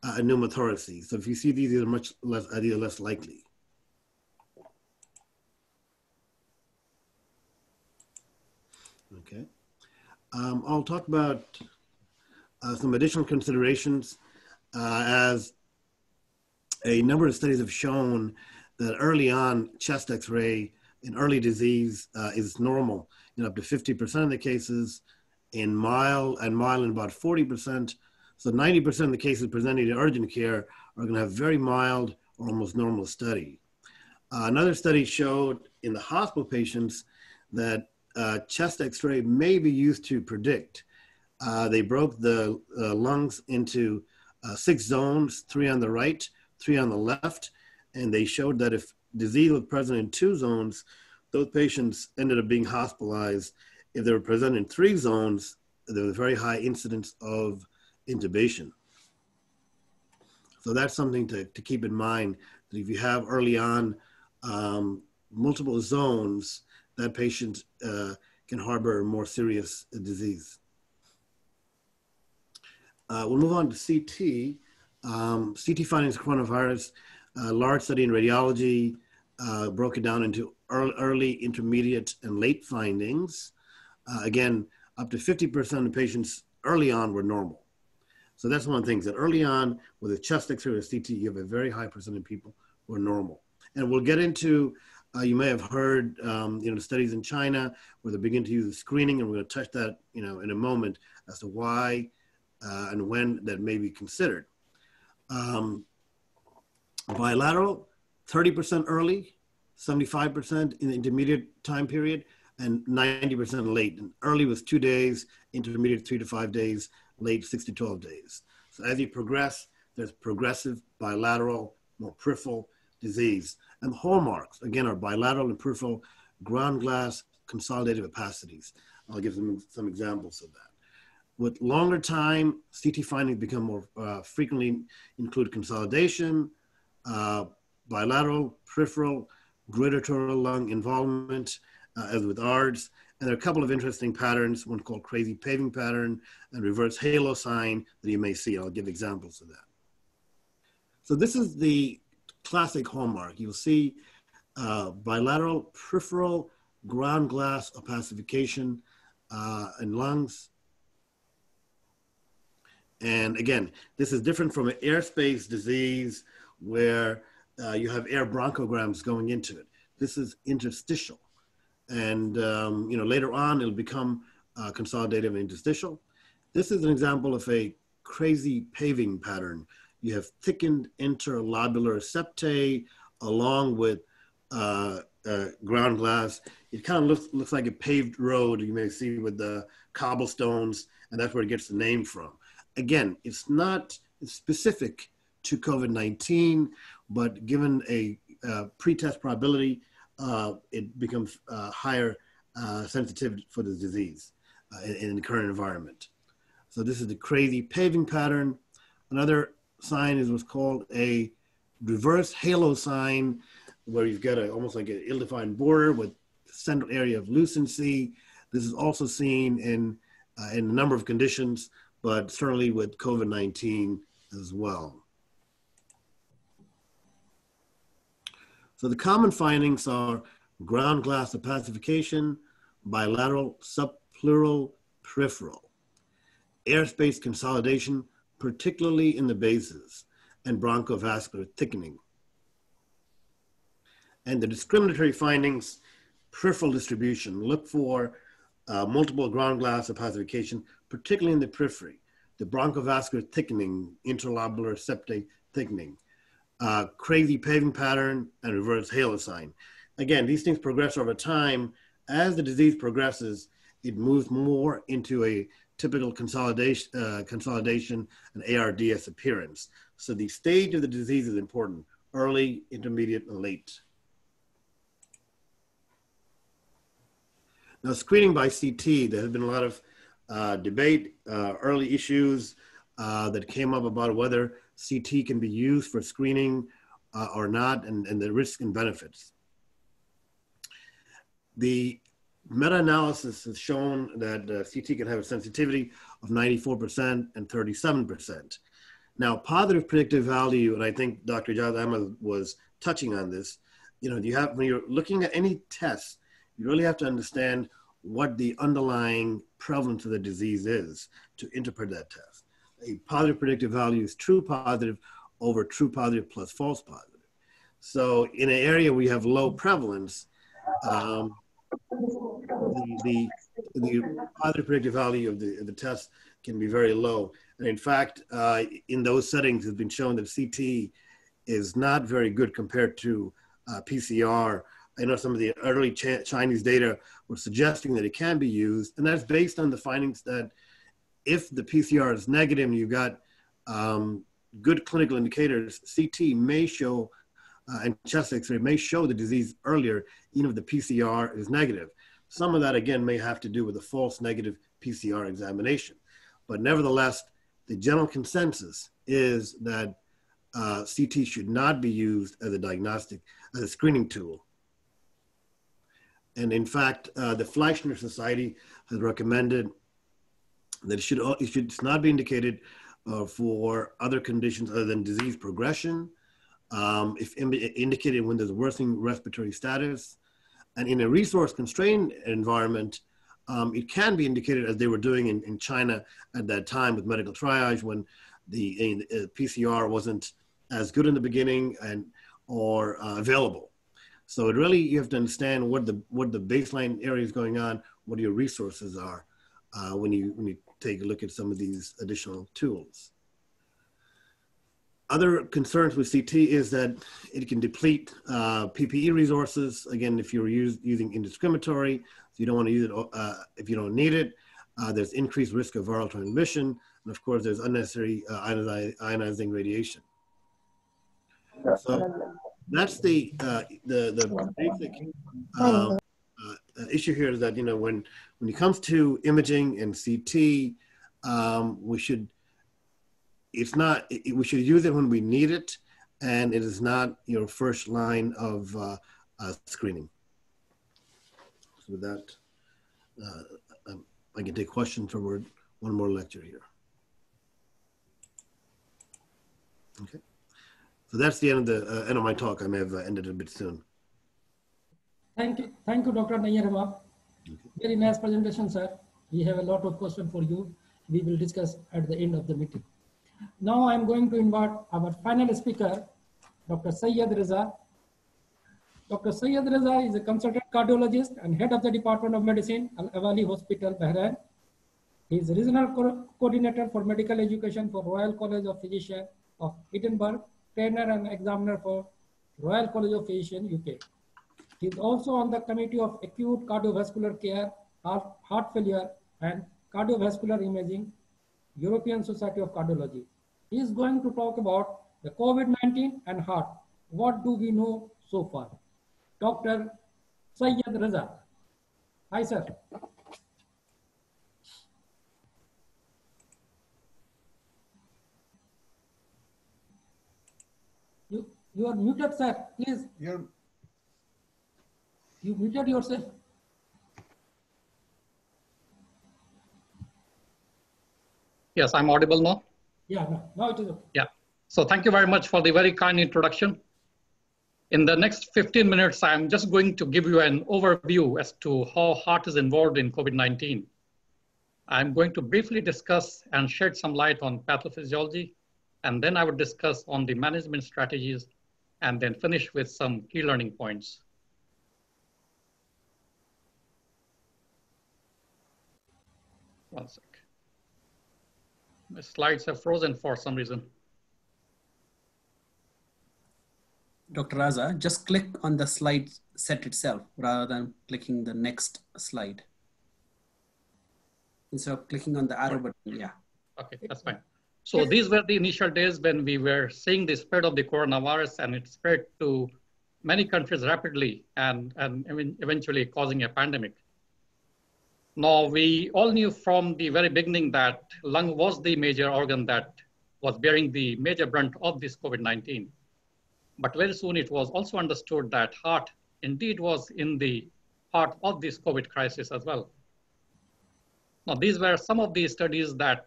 uh, and pneumothorax. So if you see these, these are much less, uh, these are less likely. Okay. Um, I'll talk about uh, some additional considerations uh, as a number of studies have shown that early on chest X-ray in early disease uh, is normal in up to fifty percent of the cases, in mild and mild in about forty percent. So ninety percent of the cases presenting to urgent care are gonna have very mild or almost normal study. Uh, another study showed in the hospital patients that uh, chest X-ray may be used to predict. Uh, they broke the uh, lungs into uh, six zones, three on the right, three on the left, and they showed that if disease was present in two zones, those patients ended up being hospitalized. If they were present in three zones, there was a very high incidence of intubation. So that's something to, to keep in mind, that if you have early on um, multiple zones, that patient uh, can harbor more serious disease. Uh, we'll move on to C T. Um, C T findings of coronavirus, a large study in radiology, uh, broken down into early, intermediate, and late findings. Uh, again, up to fifty percent of patients early on were normal. So that's one of the things, that early on with a chest X-ray or C T, you have a very high percent of people who are normal. And we'll get into, uh, you may have heard, um, you know, studies in China where they begin to use the screening, and we're gonna touch that, you know, in a moment as to why uh, and when that may be considered. Um, bilateral, thirty percent early, seventy-five percent in the intermediate time period, and ninety percent late. And early was two days, intermediate three to five days, late six to twelve days. So as you progress, there's progressive bilateral, more peripheral disease. And the hallmarks, again, are bilateral and peripheral ground glass consolidative opacities. I'll give them some examples of that. With longer time, C T findings become more uh, frequently include consolidation, uh, bilateral, peripheral, greater total lung involvement, uh, as with A R D S. And there are a couple of interesting patterns, one called crazy paving pattern and reverse halo sign that you may see. I'll give examples of that. So this is the classic hallmark. You'll see uh, bilateral, peripheral, ground glass opacification uh, in lungs. And again, this is different from an airspace disease where Uh, you have air bronchograms going into it. This is interstitial. And um, you know, later on, it'll become uh, consolidative and interstitial. This is an example of a crazy paving pattern. You have thickened interlobular septae along with uh, uh, ground glass. It kind of looks, looks like a paved road, you may see with the cobblestones, and that's where it gets the name from. Again, it's not specific to COVID nineteen, but given a uh, pretest probability, uh, it becomes uh, higher uh, sensitivity for the disease uh, in, in the current environment. So this is the crazy paving pattern. Another sign is what's called a reverse halo sign, where you've got a, almost like an ill-defined border with central area of lucency. This is also seen in, uh, in a number of conditions, but certainly with COVID nineteen as well. So the common findings are ground glass opacification, bilateral, subpleural, peripheral, airspace consolidation, particularly in the bases, and bronchovascular thickening. And the discriminatory findings, peripheral distribution. Look for uh, multiple ground glass opacification, particularly in the periphery, the bronchovascular thickening, interlobular septate thickening, uh, crazy paving pattern, and reverse hairline. Again, these things progress over time. As the disease progresses, it moves more into a typical consolidation, uh, consolidation and A R D S appearance. So the stage of the disease is important: early, intermediate, and late. Now, screening by C T, there has been a lot of uh, debate, uh, early issues uh, that came up about whether C T can be used for screening uh, or not, and, and the risks and benefits. The meta-analysis has shown that uh, C T can have a sensitivity of ninety-four percent and thirty-seven percent. Now, positive predictive value, and I think Doctor Riaz Ahmed was touching on this, you know, you have, when you're looking at any test, you really have to understand what the underlying prevalence of the disease is to interpret that test. A positive predictive value is true positive over true positive plus false positive. So in an area we have low prevalence, um, the, the, the positive predictive value of the, of the test can be very low. And in fact, uh, in those settings, it's been shown that C T is not very good compared to uh, P C R. I know some of the early Chinese data were suggesting that it can be used, and that's based on the findings that if the P C R is negative and you've got um, good clinical indicators, C T may show, uh, and chest X-ray may show the disease earlier, even if the P C R is negative. Some of that, again, may have to do with a false negative P C R examination. But nevertheless, the general consensus is that uh, C T should not be used as a diagnostic, as a screening tool. And in fact, uh, the Fleischner Society has recommended that it should, it should not be indicated uh, for other conditions other than disease progression, um, if in, indicated when there's worsening respiratory status. And in a resource-constrained environment, um, it can be indicated, as they were doing in, in China at that time with medical triage, when the uh, P C R wasn't as good in the beginning and or uh, available. So it really, you have to understand what the what the baseline area is going on, what your resources are uh, when you when you take a look at some of these additional tools. Other concerns with C T is that it can deplete uh, P P E resources. Again, if you're use, using indiscriminatory, you don't want to use it uh, if you don't need it. Uh, there's increased risk of viral transmission, and of course, there's unnecessary uh, ionizing radiation. So that's the uh, the the basic uh, uh, issue here, is that, you know, when when it comes to imaging and C T, um, we should it's not it, we should use it when we need it, and it is not your first line of uh, uh, screening. So with that, uh, um, I can take questions for one more lecture here. Okay. So that's the end of the uh, end of my talk. I may have uh, ended a bit soon. Thank you, thank you, Doctor Nayar Imam. Okay. Very nice presentation, sir. We have a lot of questions for you. We will discuss at the end of the meeting. Now I am going to invite our final speaker, Doctor Syed Raza. Doctor Syed Raza is a consultant cardiologist and head of the Department of Medicine, Al Awali Hospital, Bahrain. He is regional co coordinator for medical education for Royal College of Physicians of Edinburgh, trainer and examiner for Royal College of Physicians, U K. He is also on the Committee of Acute Cardiovascular Care, Heart Failure and Cardiovascular Imaging, European Society of Cardiology. He is going to talk about the COVID nineteen and heart. What do we know so far? Doctor Syed Raza. Hi, sir. You are muted, sir, please. You're... You muted yourself. Yes, I'm audible now. Yeah, no, now it is okay. Yeah, so thank you very much for the very kind introduction. In the next fifteen minutes, I'm just going to give you an overview as to how heart is involved in COVID nineteen. I'm going to briefly discuss and shed some light on pathophysiology, and then I would discuss on the management strategies, and then finish with some key learning points. One sec. My slides have frozen for some reason. Doctor Raza, just click on the slide set itself rather than clicking the next slide. Instead of clicking on the arrow button, yeah. Okay, that's fine. So these were the initial days when we were seeing the spread of the coronavirus, and it spread to many countries rapidly and, and eventually causing a pandemic. Now, we all knew from the very beginning that lung was the major organ that was bearing the major brunt of this COVID nineteen. But very soon it was also understood that heart indeed was in the heart of this COVID crisis as well. Now, these were some of the studies that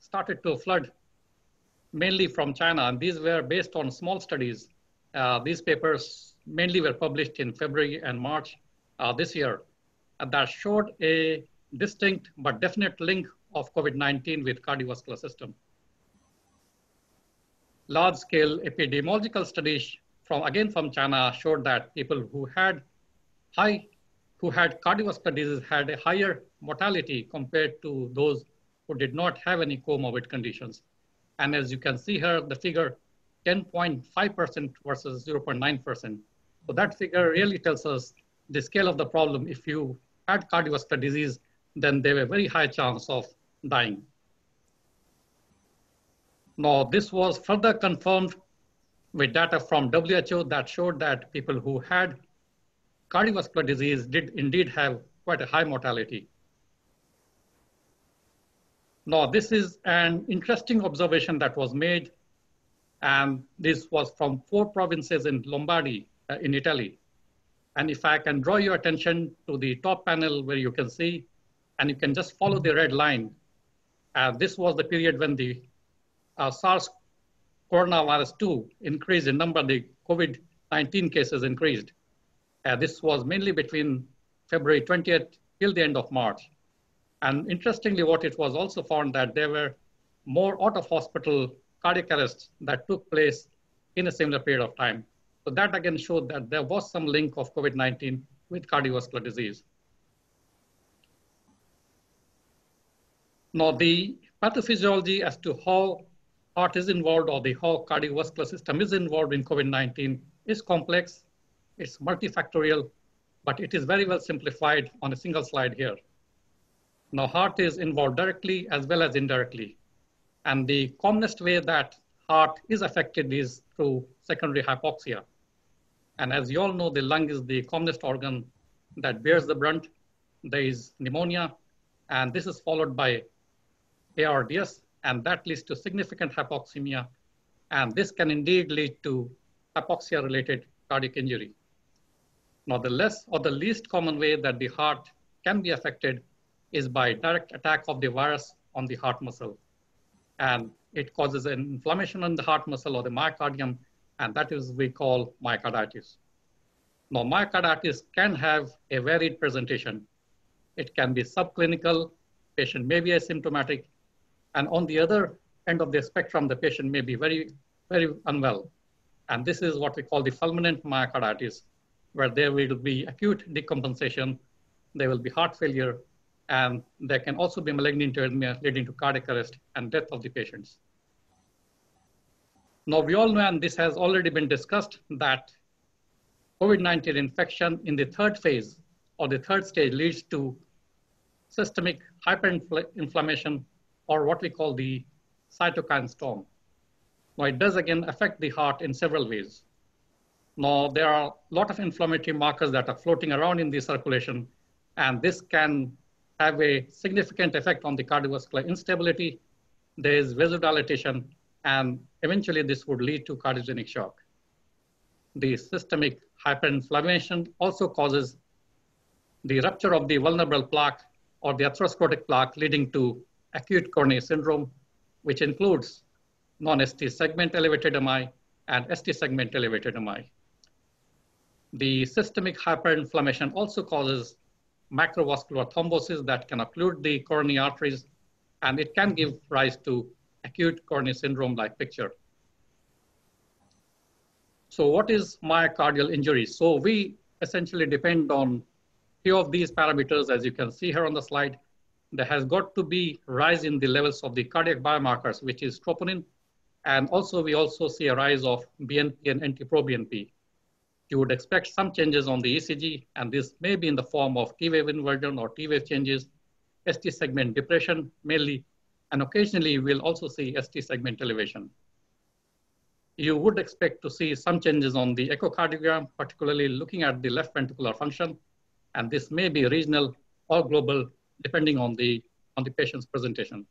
started to flood mainly from China, and these were based on small studies. Uh, these papers mainly were published in February and March uh, this year, and that showed a distinct but definite link of COVID nineteen with cardiovascular system. Large-scale epidemiological studies from, again from China, showed that people who had high, who had cardiovascular disease had a higher mortality compared to those who did not have any comorbid conditions. And as you can see here, the figure ten point five percent versus zero point nine percent. So that figure really tells us the scale of the problem. If you had cardiovascular disease, then there were very high chance of dying. Now, this was further confirmed with data from W H O that showed that people who had cardiovascular disease did indeed have quite a high mortality. Now, this is an interesting observation that was made, and this was from four provinces in Lombardy uh, in Italy. And if I can draw your attention to the top panel where you can see, and you can just follow the red line. Uh, this was the period when the Uh, SARS coronavirus two increased in number, the COVID nineteen cases increased. Uh, this was mainly between February twentieth till the end of March. And interestingly, what it was also found that there were more out of hospital cardiac arrests that took place in a similar period of time. So that again showed that there was some link of COVID nineteen with cardiovascular disease. Now, the pathophysiology as to how heart is involved or the whole cardiovascular system is involved in COVID nineteen is complex, it's multifactorial, but it is very well simplified on a single slide here. Now, heart is involved directly as well as indirectly. And the commonest way that heart is affected is through secondary hypoxia. And as you all know, the lung is the commonest organ that bears the brunt. There is pneumonia, and this is followed by A R D S, and that leads to significant hypoxemia, and this can indeed lead to hypoxia-related cardiac injury. Now, the less or the least common way that the heart can be affected is by direct attack of the virus on the heart muscle, and it causes an inflammation on the heart muscle or the myocardium, and that is we call myocarditis. Now, myocarditis can have a varied presentation. It can be subclinical, patient may be asymptomatic, and on the other end of the spectrum, the patient may be very, very unwell. And this is what we call the fulminant myocarditis, where there will be acute decompensation, there will be heart failure, and there can also be malignant arrhythmia leading to cardiac arrest and death of the patients. Now, we all know, and this has already been discussed, that COVID nineteen infection in the third phase or the third stage leads to systemic hyperinflammation, or what we call the cytokine storm. Now, it does again affect the heart in several ways. Now, there are a lot of inflammatory markers that are floating around in the circulation, and this can have a significant effect on the cardiovascular instability. There is vasodilatation, and eventually this would lead to cardiogenic shock. The systemic hyperinflammation also causes the rupture of the vulnerable plaque or the atherosclerotic plaque, leading to acute coronary syndrome, which includes non-S T segment elevated M I and S T segment elevated M I. The systemic hyperinflammation also causes macrovascular thrombosis that can occlude the coronary arteries, and it can give rise to acute coronary syndrome-like picture. So what is myocardial injury? So we essentially depend on few of these parameters, as you can see here on the slide, there has got to be rise in the levels of the cardiac biomarkers, which is troponin. And also we also see a rise of B N P and anti-proBNP. You would expect some changes on the E C G, and this may be in the form of T-wave inversion or T-wave changes, S T segment depression mainly, and occasionally we'll also see S T segment elevation. You would expect to see some changes on the echocardiogram, particularly looking at the left ventricular function, and this may be regional or global, depending on the, on the patient's presentation.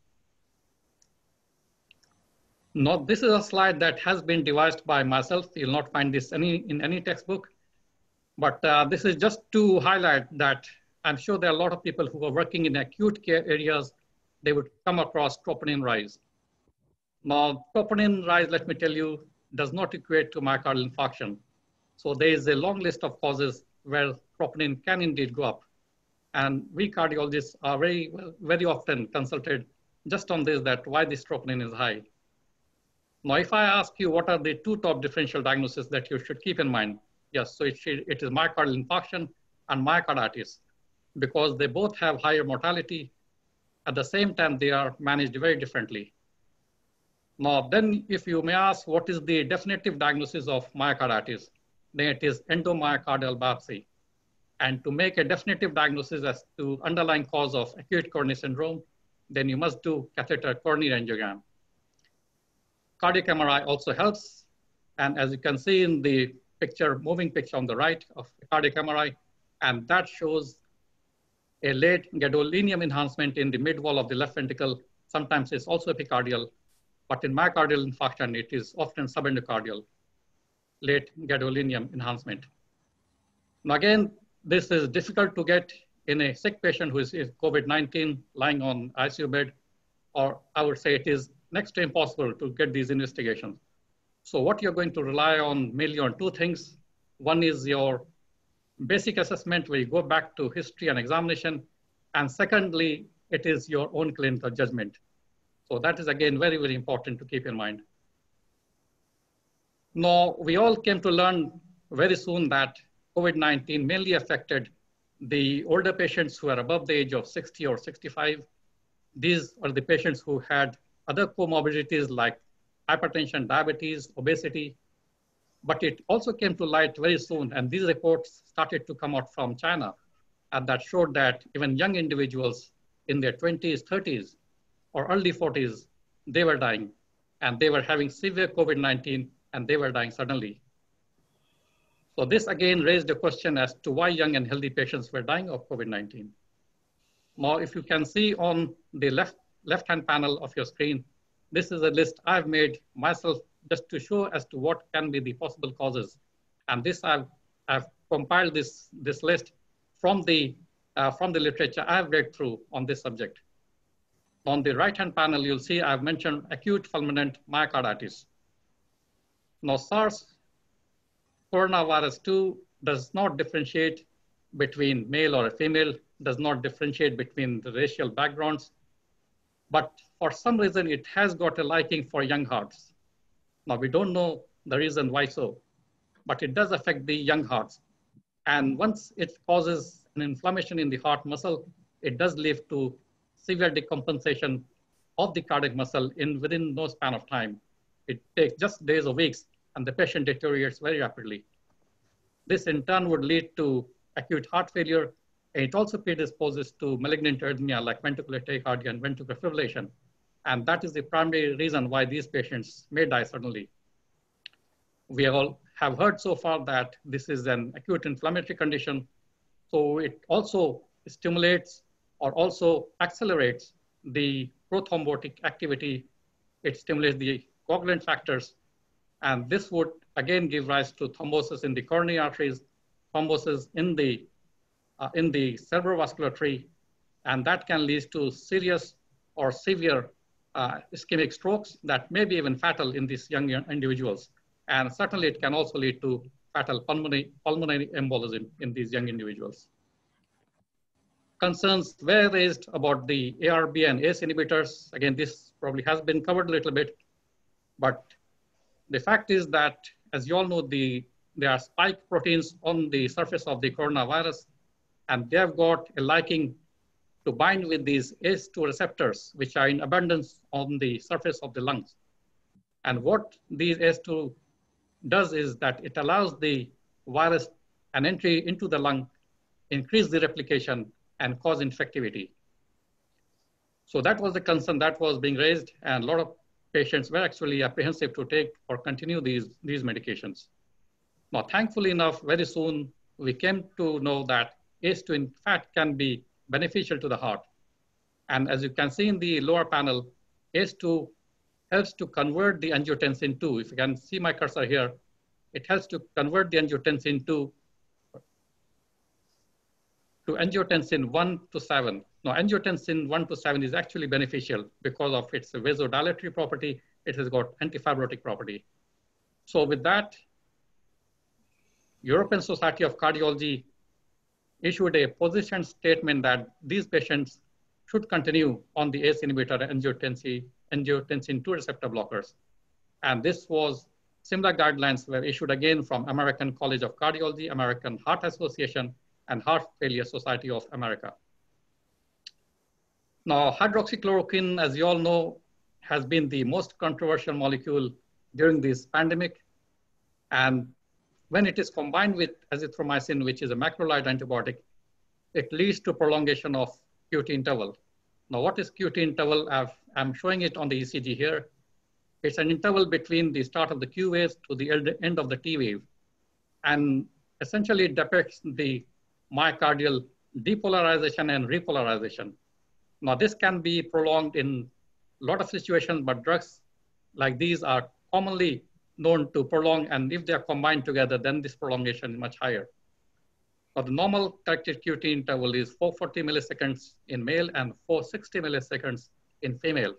Now, this is a slide that has been devised by myself. You'll not find this any, in any textbook, but uh, this is just to highlight that I'm sure there are a lot of people who are working in acute care areas, they would come across troponin rise. Now, troponin rise, let me tell you, does not equate to myocardial infarction. So there is a long list of causes where troponin can indeed go up. And we cardiologists are very, very often consulted just on this, that why this troponin is high. Now, if I ask you, what are the two top differential diagnoses that you should keep in mind? Yes, so it, should, it is myocardial infarction and myocarditis, because they both have higher mortality. At the same time, they are managed very differently. Now, then if you may ask, what is the definitive diagnosis of myocarditis? Then it is endomyocardial biopsy. And to make a definitive diagnosis as to underlying cause of acute coronary syndrome, then you must do catheter coronary angiogram. Cardiac M R I also helps. And as you can see in the picture, moving picture on the right of the cardiac M R I, and that shows a late gadolinium enhancement in the mid wall of the left ventricle. Sometimes it's also epicardial, but in myocardial infarction, it is often subendocardial, late gadolinium enhancement. Now again, this is difficult to get in a sick patient who is COVID nineteen lying on I C U bed, or I would say it is next to impossible to get these investigations. So what you're going to rely on mainly on two things. One is your basic assessment where you go back to history and examination. And secondly, it is your own clinical judgment. So that is again, very, very important to keep in mind. Now, we all came to learn very soon that COVID nineteen mainly affected the older patients who are above the age of sixty or sixty-five. These are the patients who had other comorbidities like hypertension, diabetes, obesity, but it also came to light very soon. And these reports started to come out from China, and that showed that even young individuals in their twenties, thirties, or early forties, they were dying, and they were having severe COVID nineteen, and they were dying suddenly. So this again raised a question as to why young and healthy patients were dying of COVID nineteen. Now, if you can see on the left left-hand panel of your screen, this is a list I've made myself just to show as to what can be the possible causes. And this, I've, I've compiled this, this list from the, uh, from the literature I've read through on this subject. On the right-hand panel, you'll see I've mentioned acute fulminant myocarditis. Now, SARS coronavirus two does not differentiate between male or a female, does not differentiate between the racial backgrounds, but for some reason, it has got a liking for young hearts. Now, we don't know the reason why so, but it does affect the young hearts. And once it causes an inflammation in the heart muscle, it does lead to severe decompensation of the cardiac muscle in within no span of time. It takes just days or weeks, and the patient deteriorates very rapidly. This in turn would lead to acute heart failure, and it also predisposes to malignant arrhythmia like ventricular tachycardia and ventricular fibrillation. And that is the primary reason why these patients may die suddenly. We all have heard so far that this is an acute inflammatory condition. So it also stimulates or also accelerates the prothrombotic activity. It stimulates the coagulant factors. And this would again give rise to thrombosis in the coronary arteries, thrombosis in the Uh, in the cerebrovascular tree, and that can lead to serious or severe uh, ischemic strokes that may be even fatal in these young individuals. And certainly it can also lead to fatal pulmonary, pulmonary embolism in these young individuals. Concerns were raised about the A R B and A C E inhibitors. Again, this probably has been covered a little bit, but the fact is that, as you all know, the, there are spike proteins on the surface of the coronavirus, and they have got a liking to bind with these A C E two receptors, which are in abundance on the surface of the lungs. And what these A C E two does is that it allows the virus an entry into the lung, increase the replication, and cause infectivity. So that was the concern that was being raised, and a lot of patients were actually apprehensive to take or continue these, these medications. Now, thankfully enough, very soon, we came to know that A C E two, in fact, can be beneficial to the heart. And as you can see in the lower panel, A C E two helps to convert the angiotensin two. If you can see my cursor here, it helps to convert the angiotensin two to angiotensin one to seven. Now, angiotensin one to seven is actually beneficial because of its vasodilatory property. It has got antifibrotic property. So with that, European Society of Cardiology issued a position statement that these patients should continue on the A C E inhibitor angiotensin, angiotensin two receptor blockers. And this was similar guidelines were issued again from American College of Cardiology, American Heart Association, and Heart Failure Society of America. Now, hydroxychloroquine, as you all know, has been the most controversial molecule during this pandemic. And when it is combined with azithromycin, which is a macrolide antibiotic, it leads to prolongation of Q T interval. Now, what is Q T interval? I've, I'm showing it on the E C G here. It's an interval between the start of the Q wave to the end of the T wave. And essentially, it depicts the myocardial depolarization and repolarization. Now, this can be prolonged in a lot of situations, but drugs like these are commonly known to prolong, and if they are combined together, then this prolongation is much higher. Now, the normal corrected Q T interval is four hundred forty milliseconds in male and four hundred sixty milliseconds in female.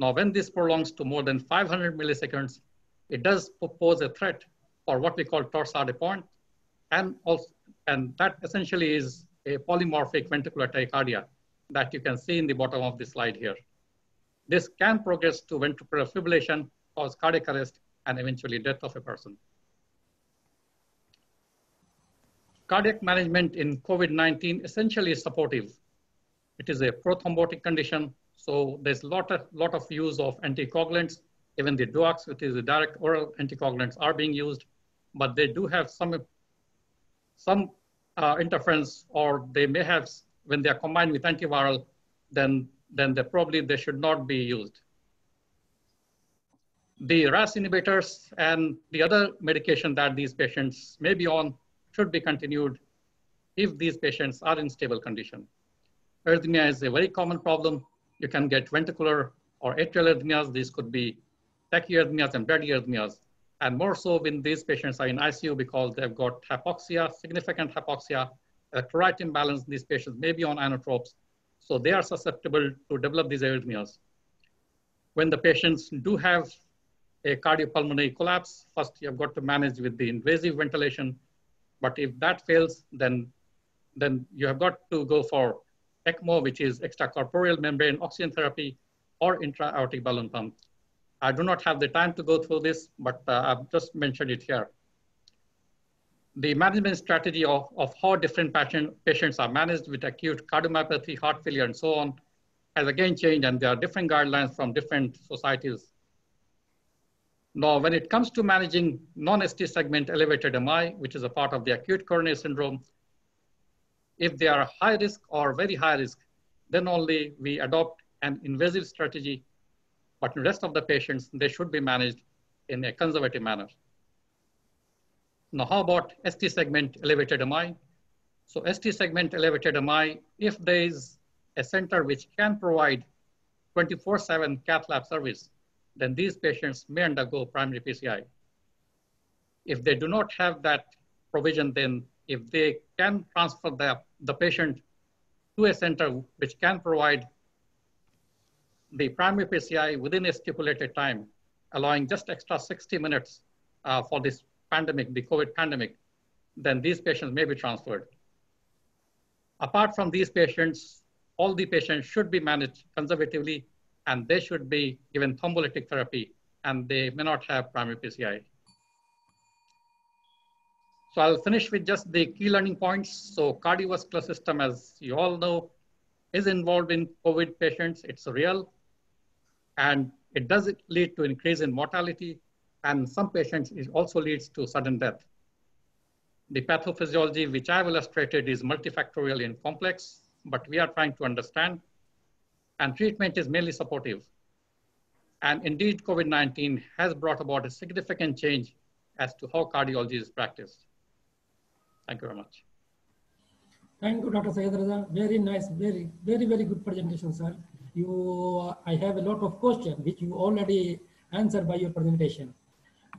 Now, when this prolongs to more than five hundred milliseconds, it does pose a threat for what we call torsade point, and also, and that essentially is a polymorphic ventricular tachycardia that you can see in the bottom of the slide here. This can progress to ventricular fibrillation, cause cardiac arrest, and eventually death of a person. Cardiac management in COVID nineteen essentially is supportive. It is a prothrombotic condition, so there's a lot of, lot of use of anticoagulants. Even the DOACs, which is the direct oral anticoagulants, are being used, but they do have some, some uh, interference, or they may have, when they are combined with antiviral, then, then they probably they should not be used. The R A S inhibitors and the other medication that these patients may be on should be continued if these patients are in stable condition. Arrhythmia is a very common problem. You can get ventricular or atrial arrhythmias. These could be tachyarrhythmias and bradyarrhythmias. And more so when these patients are in I C U because they've got hypoxia, significant hypoxia, electrolyte imbalance. These patients may be on inotropes. So they are susceptible to develop these arrhythmias. When the patients do have a cardiopulmonary collapse, first you've got to manage with the invasive ventilation. But if that fails, then, then you have got to go for ECMO, which is extracorporeal membrane oxygen therapy, or intra-aortic balloon pump. I do not have the time to go through this, but uh, I've just mentioned it here. The management strategy of, of how different patient, patients are managed with acute cardiomyopathy, heart failure, and so on has again changed, and there are different guidelines from different societies. Now, when it comes to managing non-S T segment elevated M I, which is a part of the acute coronary syndrome, if they are high risk or very high risk, then only we adopt an invasive strategy, but the rest of the patients, they should be managed in a conservative manner. Now, how about S T segment elevated M I? So S T segment elevated M I, if there is a center which can provide twenty-four seven cath lab service, then these patients may undergo primary P C I. If they do not have that provision, then if they can transfer the, the patient to a center which can provide the primary P C I within a stipulated time, allowing just extra sixty minutes uh, for this pandemic, the COVID pandemic, then these patients may be transferred. Apart from these patients, all the patients should be managed conservatively, and they should be given thrombolytic therapy, and they may not have primary P C I. So I'll finish with just the key learning points. So cardiovascular system, as you all know, is involved in COVID patients, it's real, and it does lead to increase in mortality, and some patients it also leads to sudden death. The pathophysiology which I've illustrated is multifactorial and complex, but we are trying to understand, and treatment is mainly supportive. And indeed, COVID nineteen has brought about a significant change as to how cardiology is practiced. Thank you very much. Thank you, Doctor Syed Raza. Very nice, very, very, very good presentation, sir. You, I have a lot of questions which you already answered by your presentation.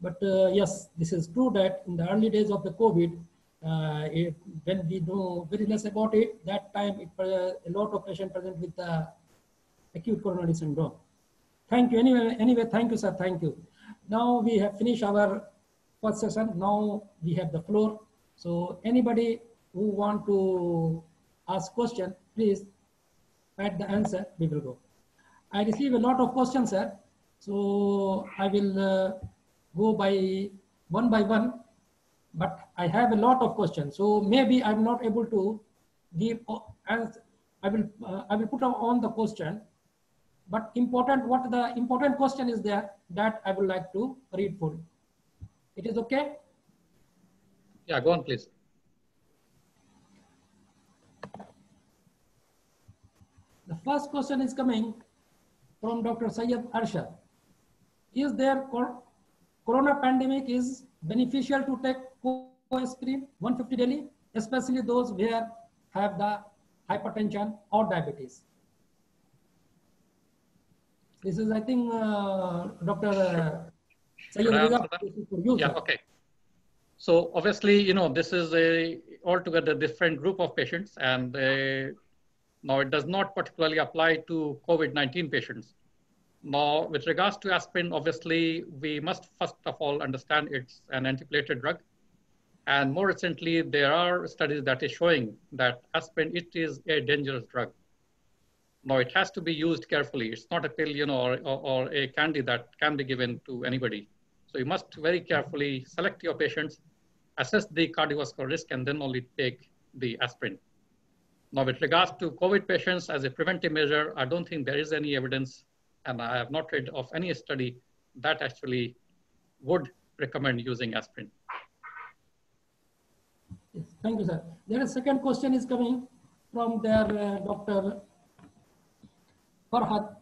But uh, yes, this is true that in the early days of the COVID, uh, it, when we know very less about it, that time it, uh, a lot of patients present with the acute coronary syndrome. Thank you. Anyway, anyway, thank you, sir. Thank you. Now we have finished our first session. Now we have the floor. So anybody who want to ask question, please add the answer. We will go. I receive a lot of questions, sir. So I will uh, go by one by one. But I have a lot of questions. So maybe I'm not able to give answer. I will uh, I will put on the question. But important, what the important question is there that I would like to read for you. It is okay? Yeah, go on, please. The first question is coming from Doctor Syed Arshad. Is there cor corona pandemic is beneficial to take co-aspirin one fifty daily, especially those where have the hypertension or diabetes? This is, I think, uh, Doctor Syed Raza, this is for you. Yeah, sir. Okay. So obviously, you know, this is a altogether different group of patients, and uh, now it does not particularly apply to COVID nineteen patients. Now, with regards to aspirin, obviously, we must first of all understand it's an antiplatelet drug. And more recently, there are studies that is showing that aspirin, it is a dangerous drug. Now, it has to be used carefully. It's not a pill, you know, or, or, or a candy that can be given to anybody. So you must very carefully select your patients, assess the cardiovascular risk, and then only take the aspirin. Now, with regards to COVID patients as a preventive measure, I don't think there is any evidence, and I have not read of any study that actually would recommend using aspirin. Yes, thank you, sir. There is a second question is coming from their uh, Doctor Farhad,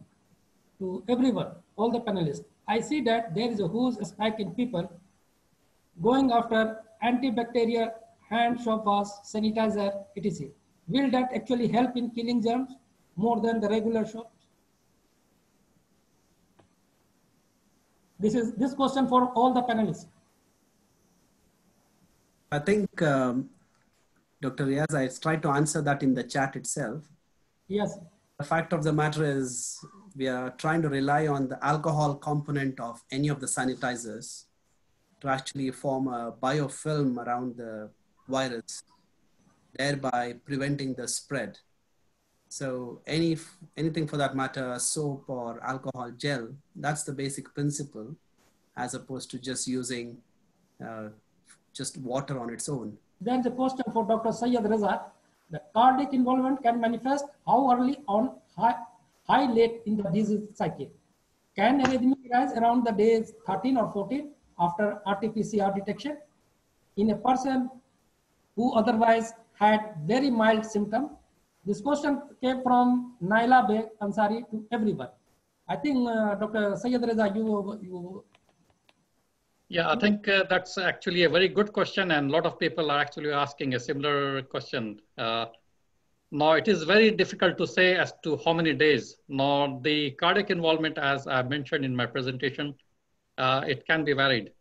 to everyone, all the panelists. I see that there is a huge spike in people going after antibacterial hand soap wash, sanitizer, et cetera. Will that actually help in killing germs more than the regular soaps? This is this question for all the panelists. I think, um, Doctor Riaz, I tried to answer that in the chat itself. Yes. The fact of the matter is we are trying to rely on the alcohol component of any of the sanitizers to actually form a biofilm around the virus, thereby preventing the spread. So any anything for that matter, soap or alcohol gel, that's the basic principle, as opposed to just using uh, just water on its own. Then the question for Doctor Syed Raza. The cardiac involvement can manifest how early on, high, high late in the disease cycle? Can arrhythmia arise around the days thirteen or fourteen after R T P C R detection in a person who otherwise had very mild symptom? This question came from Naila Beg Ansari to everyone. I think uh, Doctor Syed Raza, you, you Yeah, I think uh, that's actually a very good question, and a lot of people are actually asking a similar question. Uh, now, it is very difficult to say as to how many days. Now, the cardiac involvement, as I mentioned in my presentation, uh, it can be varied.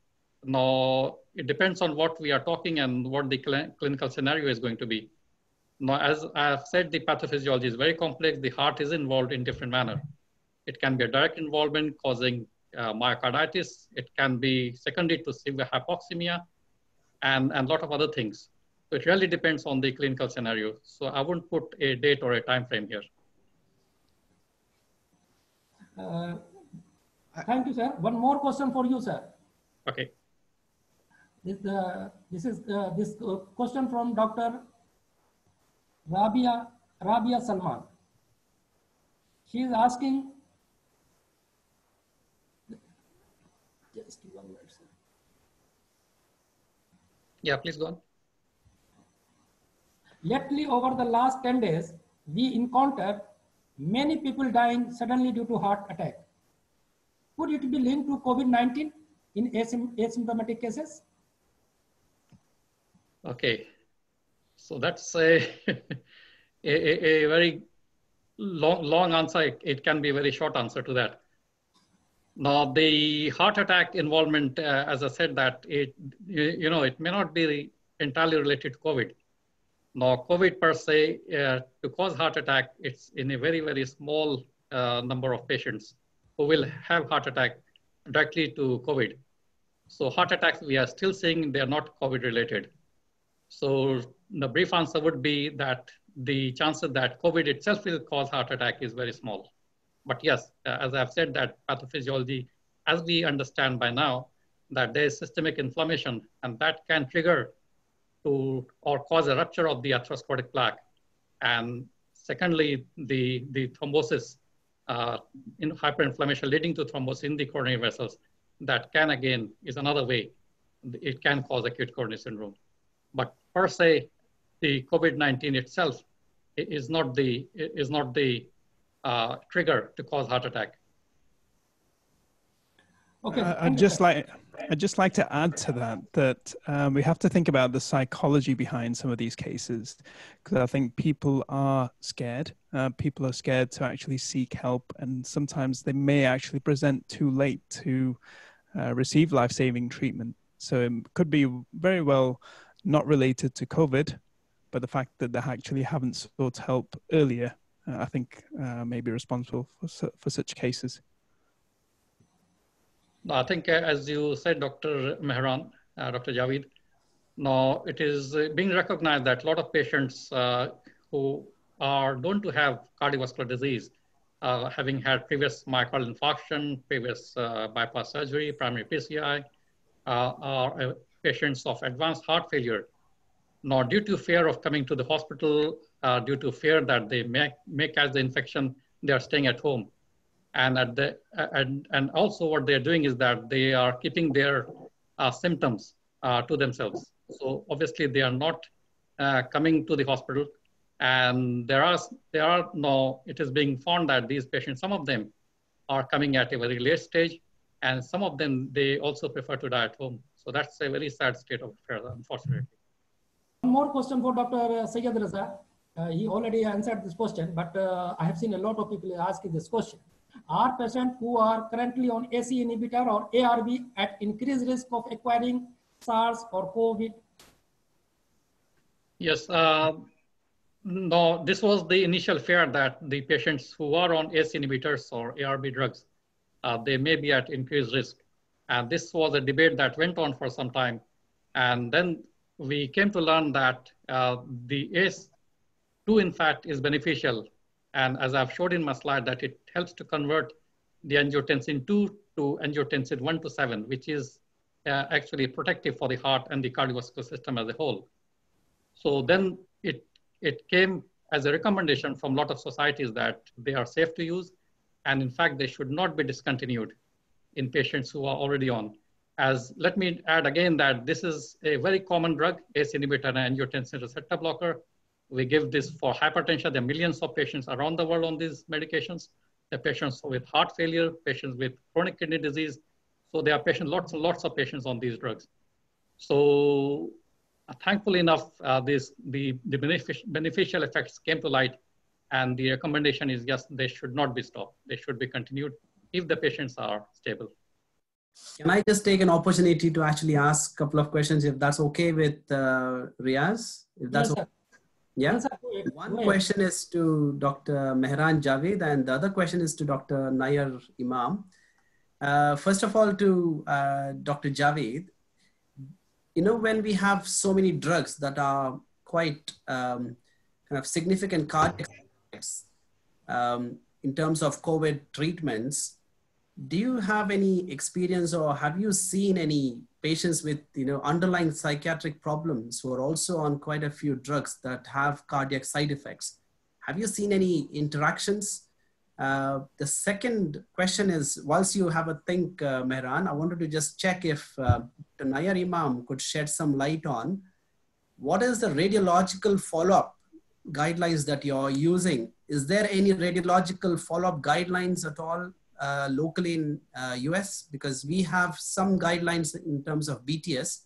Now, it depends on what we are talking and what the cl clinical scenario is going to be. Now, as I have said, the pathophysiology is very complex. The heart is involved in different manner. It can be a direct involvement causing Uh, myocarditis, it can be secondary to severe hypoxemia, and a lot of other things. So it really depends on the clinical scenario. So I wouldn't put a date or a time frame here. Uh, thank you, sir. One more question for you, sir. Okay. This, uh, this is uh, this question from Doctor Rabia, Rabia Salman. He is asking, just one minute, sir. Yeah, please go on. Lately, over the last ten days, we encountered many people dying suddenly due to heart attack. Could it be linked to COVID nineteen in asymptomatic cases? Okay, so that's a, a, a very long, long answer. It can be a very short answer to that. Now, the heart attack involvement, uh, as I said, that it, you, you know, it may not be entirely related to COVID. Now, COVID per se, uh, to cause heart attack, it's in a very, very small uh, number of patients who will have heart attack directly to COVID. So heart attacks we are still seeing, they are not COVID related. So the brief answer would be that the chances that COVID itself will cause heart attack is very small. But yes, as I've said, that pathophysiology, as we understand by now, that there is systemic inflammation, and that can trigger to or cause a rupture of the atherosclerotic plaque. And secondly, the, the thrombosis, uh, in hyperinflammation leading to thrombosis in the coronary vessels, that can again is another way. It can cause acute coronary syndrome. But per se, the COVID nineteen itself is not the, is not the Uh, trigger to cause heart attack. Okay, uh, I'd just like I'd just like to add to that that um, we have to think about the psychology behind some of these cases, because I think people are scared. Uh, people are scared to actually seek help, and sometimes they may actually present too late to uh, receive life-saving treatment. So it could be very well not related to COVID, but the fact that they actually haven't sought help earlier, I think uh, may be responsible for, su for such cases. No, I think uh, as you said, Doctor Mehran, uh, Doctor Javed, now it is uh, being recognized that a lot of patients uh, who are known to have cardiovascular disease, uh, having had previous myocardial infarction, previous uh, bypass surgery, primary P C I, uh, are uh, patients of advanced heart failure. Now, due to fear of coming to the hospital, uh, due to fear that they may, may catch the infection, they are staying at home. And, at the, and, and also what they're doing is that they are keeping their uh, symptoms uh, to themselves. So obviously they are not uh, coming to the hospital. And there are, there are now, it is being found that these patients, some of them are coming at a very late stage. And some of them, they also prefer to die at home. So that's a very sad state of affairs, unfortunately. One more question for Doctor Syed Raza. Uh, he already answered this question, but uh, I have seen a lot of people asking this question. Are patients who are currently on A C E inhibitor or A R B at increased risk of acquiring SARS or COVID? Yes. Uh, no, this was the initial fear that the patients who are on A C E inhibitors or A R B drugs, uh, they may be at increased risk. And this was a debate that went on for some time. And then we came to learn that uh, the A C E two, in fact, is beneficial. And as I've showed in my slide, that it helps to convert the angiotensin two to angiotensin one to seven, which is uh, actually protective for the heart and the cardiovascular system as a whole. So then it, it came as a recommendation from a lot of societies that they are safe to use. And in fact, they should not be discontinued in patients who are already on. As let me add again that this is a very common drug, A C E inhibitor and angiotensin receptor blocker. We give this for hypertension. There are millions of patients around the world on these medications. There are patients with heart failure, patients with chronic kidney disease. So there are patients, lots and lots of patients on these drugs. So uh, thankfully enough, uh, this, the, the benefic beneficial effects came to light, and the recommendation is yes, they should not be stopped. They should be continued if the patients are stable. Can I just take an opportunity to actually ask a couple of questions, if that's okay with uh, Riaz? If that's yes, okay. Yeah. Yes, one question is to Doctor Mehran Javed, and the other question is to Doctor Nayar Imam. Uh, first of all, to uh, Doctor Javed, you know, when we have so many drugs that are quite um, kind of significant cardiac effects um, in terms of COVID treatments, do you have any experience, or have you seen any patients with, you know, underlying psychiatric problems who are also on quite a few drugs that have cardiac side effects? Have you seen any interactions Uh, the second question is, whilst you have a think, uh, Mehran, I wanted to just check if uh, Doctor Nayar Imam could shed some light on what is the radiological follow-up guidelines that you're using? Is there any radiological follow-up guidelines at all uh, locally in uh, U S? Because we have some guidelines in terms of B T S,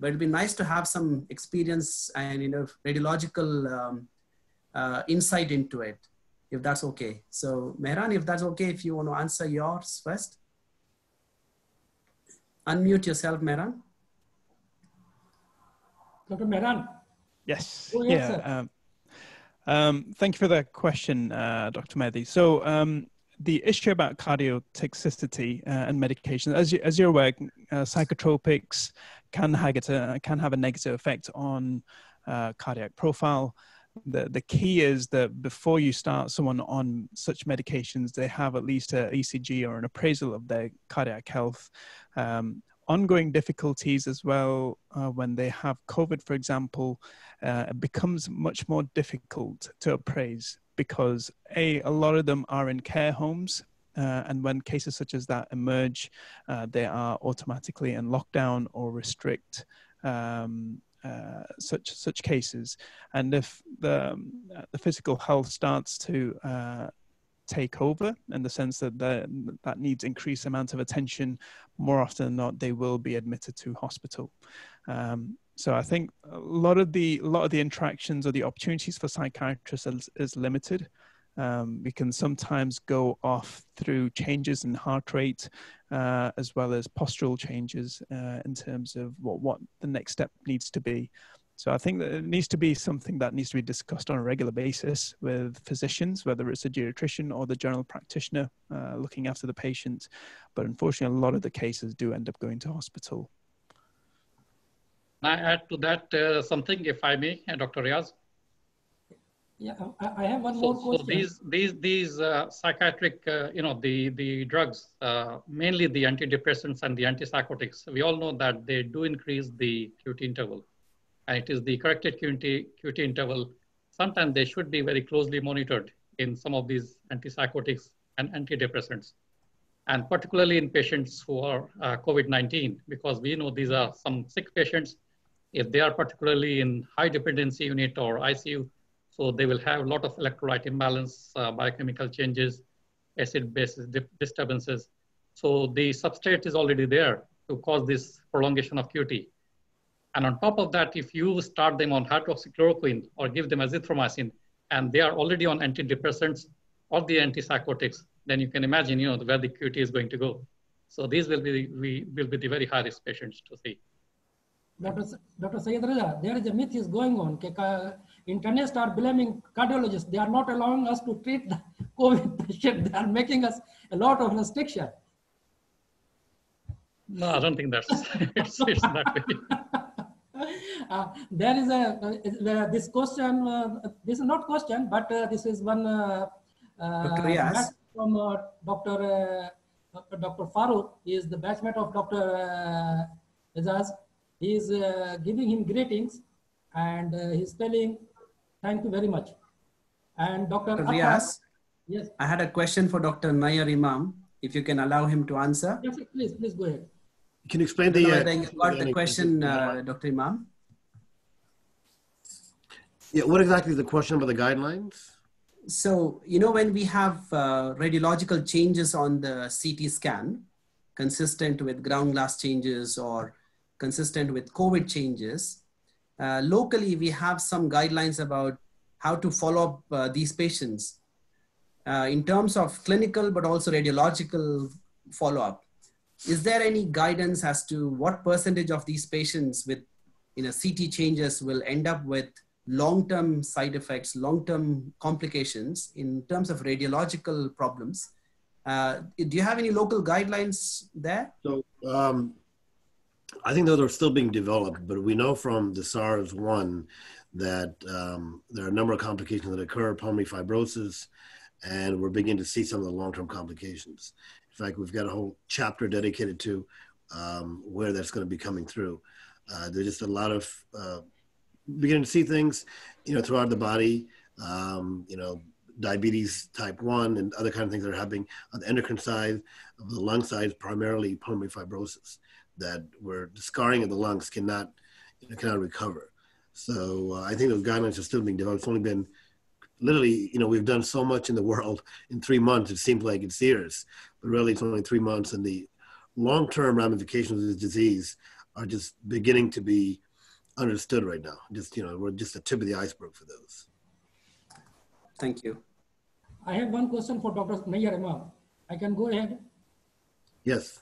but it'd be nice to have some experience and you know radiological um, uh, insight into it, if that's okay. So Mehran, if that's okay, if you want to answer yours first. Unmute yourself, Mehran. Doctor Mehran. Yes. Oh, yes yeah. Um, um, thank you for that question, uh, Doctor Mehdi. So um, the issue about cardiotoxicity uh, and medication, as, you, as you're aware, uh, psychotropics can have, a, can have a negative effect on uh, cardiac profile. The, the key is that before you start someone on such medications, they have at least an E C G or an appraisal of their cardiac health. Um, ongoing difficulties as well, uh, when they have COVID, for example, uh, it becomes much more difficult to appraise because A, a lot of them are in care homes. Uh, and when cases such as that emerge, uh, they are automatically in lockdown or restrict um, Uh, such such cases, and if the, um, the physical health starts to uh, take over, in the sense that the, that needs increased amount of attention, more often than not, they will be admitted to hospital. Um, so I think a lot of the a lot of the interactions or the opportunities for psychiatrists is, is limited. Um, we can sometimes go off through changes in heart rate, uh, as well as postural changes uh, in terms of what, what the next step needs to be. So I think that it needs to be something that needs to be discussed on a regular basis with physicians, whether it's a geriatrician or the general practitioner uh, looking after the patient. But unfortunately, a lot of the cases do end up going to hospital. I add to that uh, something, if I may, Doctor Riaz. Yeah, I have one so, more question. So these these these uh, psychiatric, uh, you know, the the drugs, uh, mainly the antidepressants and the antipsychotics. We all know that they do increase the Q T interval, and it is the corrected Q T Q T interval. Sometimes they should be very closely monitored in some of these antipsychotics and antidepressants, and particularly in patients who are uh, COVID nineteen, because we know these are some sick patients. If they are particularly in high dependency unit or I C U. So they will have a lot of electrolyte imbalance, uh, biochemical changes, acid-base disturbances. So the substrate is already there to cause this prolongation of Q T. And on top of that, if you start them on hydroxychloroquine or give them azithromycin, and they are already on antidepressants or the antipsychotics, then you can imagine, you know, where the Q T is going to go. So these will be we will be the very high-risk patients to see. Doctor Syed Raza, there is a myth is going on. Internists are blaming cardiologists. They are not allowing us to treat the COVID patient. They are making us a lot of restriction. No, I don't think that's it's, it's that way. Uh, there is a uh, this question. Uh, this is not question, but uh, this is one uh, uh, from uh, Doctor Uh, Doctor Farooq. He is the batchmate of Doctor Riaz. Uh, he is uh, giving him greetings. And uh, he's telling, thank you very much. And Doctor Riaz, yes, I had a question for Doctor Nayar Imam, if you can allow him to answer. Yes, please, please go ahead. You can explain the, uh, you got the question, uh, Doctor Imam. Yeah, what exactly is the question about the guidelines? So, you know, when we have uh, radiological changes on the C T scan, consistent with ground glass changes or consistent with COVID changes, Uh, locally, we have some guidelines about how to follow up uh, these patients uh, in terms of clinical, but also radiological follow-up. Is there any guidance as to what percentage of these patients with you know, C T changes will end up with long-term side effects, long-term complications in terms of radiological problems? Uh, do you have any local guidelines there? So, um... I think those are still being developed, but we know from the SARS one that um, there are a number of complications that occur, pulmonary fibrosis, and we're beginning to see some of the long-term complications. In fact, we've got a whole chapter dedicated to um, where that's going to be coming through. Uh, there's just a lot of uh, beginning to see things, you know, throughout the body, um, you know, diabetes type one and other kind of things that are happening on the endocrine side, of the lung side, primarily pulmonary fibrosis, that where the scarring of the lungs cannot, you know, cannot recover. So uh, I think those guidelines are still being developed. It's only been literally, you know, we've done so much in the world in three months, it seems like it's years, but really it's only three months and the long-term ramifications of this disease are just beginning to be understood right now. Just, you know, we're just the tip of the iceberg for those. Thank you. I have one question for Doctor Nayar Imam. I can go ahead? Yes.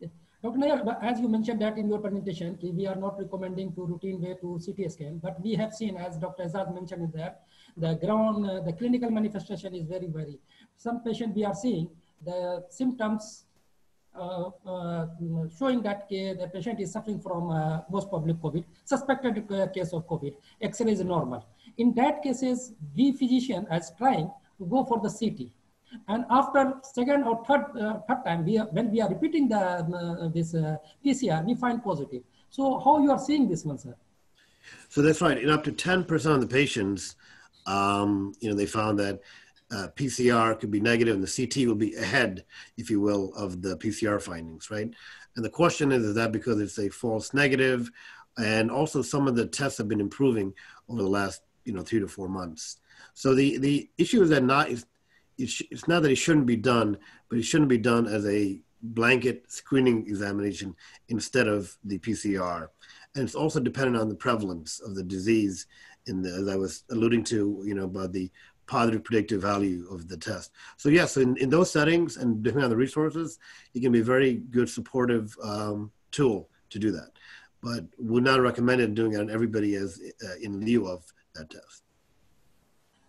Doctor Nayar, as you mentioned that in your presentation, we are not recommending to routine way to C T scan, but we have seen, as Doctor Riaz mentioned that, the ground, uh, the clinical manifestation is very, very. Some patients we are seeing the symptoms Uh, uh, showing that uh, the patient is suffering from uh, most probably COVID, suspected uh, case of COVID, X-ray is normal. In that cases, the physician is trying to go for the C T. And after second or third, uh, third time, we are, when we are repeating the, uh, this uh, P C R, we find positive. So how you are seeing this one, sir? So that's right. In up to ten percent of the patients, um, you know, they found that Uh, P C R could be negative and the C T will be ahead, if you will, of the P C R findings, right? And the question is, is that because it's a false negative? And also some of the tests have been improving over the last, you know, three to four months. So the, the issue is that not, it's, it's not that it shouldn't be done, but it shouldn't be done as a blanket screening examination instead of the P C R. And it's also dependent on the prevalence of the disease, in the, as I was alluding to, you know, about the positive predictive value of the test. So yes, in, in those settings and depending on the resources, it can be a very good supportive um, tool to do that. But would not recommend it doing it on everybody as uh, in lieu of that test.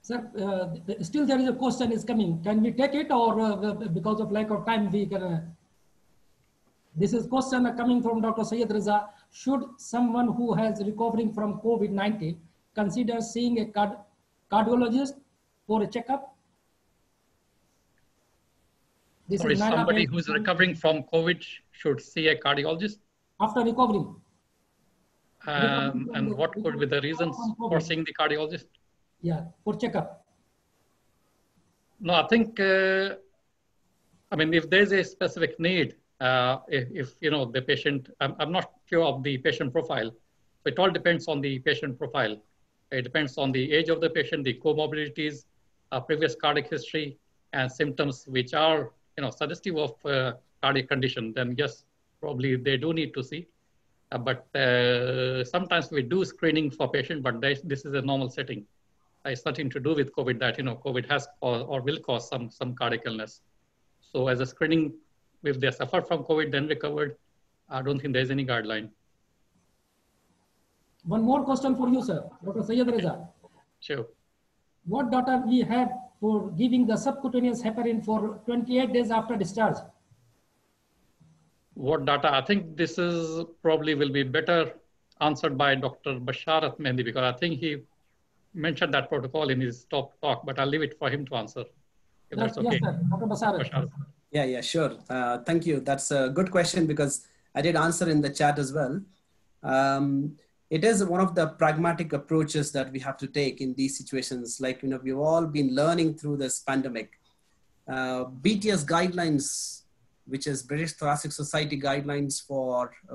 Sir, uh, the, still there is a question is coming. Can we take it or uh, because of lack of time, we can... Uh, this is question coming from Doctor Syed Raza. Should someone who has recovering from COVID nineteen consider seeing a card cardiologist for a checkup? This or is somebody who's recovering from COVID should see a cardiologist? After recovering. Um, and what could be the reasons for seeing the cardiologist? Yeah, for checkup. No, I think, uh, I mean, if there's a specific need, uh, if, if, you know, the patient, I'm, I'm not sure of the patient profile. So it all depends on the patient profile. It depends on the age of the patient, the comorbidities, Uh, previous cardiac history and symptoms which are, you know, suggestive of uh, cardiac condition, then yes, probably they do need to see. Uh, but uh, sometimes we do screening for patients, but they, this is a normal setting. Uh, it's nothing to do with COVID that, you know, COVID has or, or will cause some, some cardiac illness. So as a screening, if they suffer from COVID, then recovered, I don't think there's any guideline. One more question for you, sir, Doctor Syed Raza. Sure. What data we have for giving the subcutaneous heparin for twenty-eight days after discharge? What data? I think this is probably will be better answered by Doctor Basharat Mehdi, because I think he mentioned that protocol in his top talk, but I'll leave it for him to answer. If that's, that's okay. Yes, sir. Doctor Basharat. Basharat. Yeah, yeah, sure. Uh, thank you. That's a good question because I did answer in the chat as well. Um, It is one of the pragmatic approaches that we have to take in these situations. Like, you know, we've all been learning through this pandemic. Uh, B T S guidelines, which is British Thoracic Society guidelines for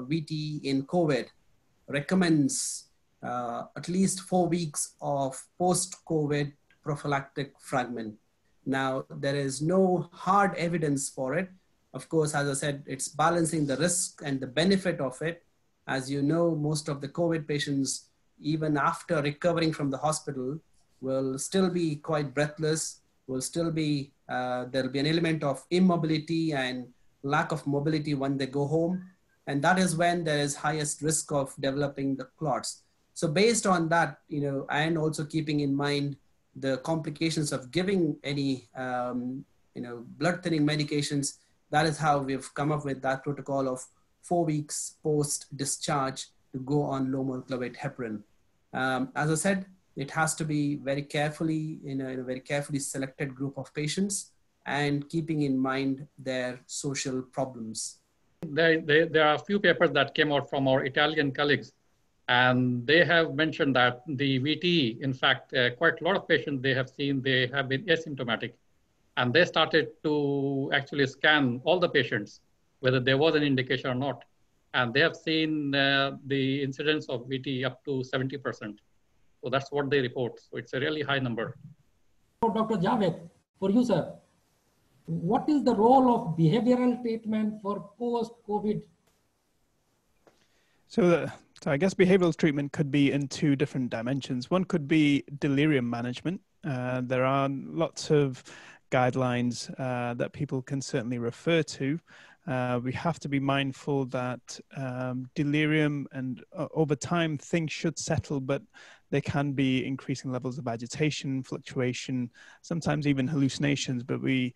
V T in COVID, recommends uh, at least four weeks of post-COVID prophylactic fragment. Now, there is no hard evidence for it. Of course, as I said, it's balancing the risk and the benefit of it. As you know, most of the COVID patients, even after recovering from the hospital, will still be quite breathless, will still be, uh, there'll be an element of immobility and lack of mobility when they go home. And that is when there is highest risk of developing the clots. So based on that, you know, and also keeping in mind the complications of giving any, um, you know, blood thinning medications, that is how we've come up with that protocol of four weeks post-discharge to go on low molecular weight heparin. Um, as I said, it has to be very carefully, in a, in a very carefully selected group of patients and keeping in mind their social problems. There, there, there are a few papers that came out from our Italian colleagues And they have mentioned that the V T E, in fact, uh, quite a lot of patients they have seen, they have been asymptomatic. And they started to actually scan all the patients, whether there was an indication or not. And they have seen uh, the incidence of V T E up to seventy percent. So that's what they report. So it's a really high number. For Doctor Javed, for you, sir, what is the role of behavioral treatment for post-COVID? So the So I guess behavioral treatment could be in two different dimensions. One could be delirium management. Uh, there are lots of guidelines uh, that people can certainly refer to. Uh, we have to be mindful that um, delirium and uh, over time things should settle, but there can be increasing levels of agitation, fluctuation, sometimes even hallucinations. But we,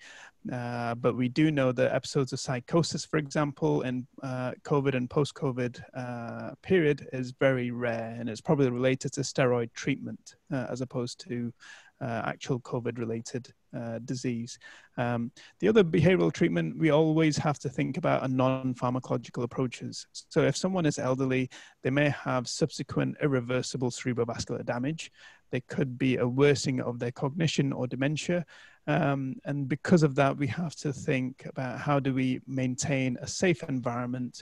uh, but we do know that episodes of psychosis, for example, in uh, COVID and post-COVID uh, period is very rare, and it's probably related to steroid treatment uh, as opposed to Uh, actual COVID-related uh, disease. Um, the other behavioral treatment, we always have to think about are non-pharmacological approaches. So if someone is elderly, they may have subsequent irreversible cerebrovascular damage. There could be a worsening of their cognition or dementia. Um, and because of that, we have to think about how do we maintain a safe environment?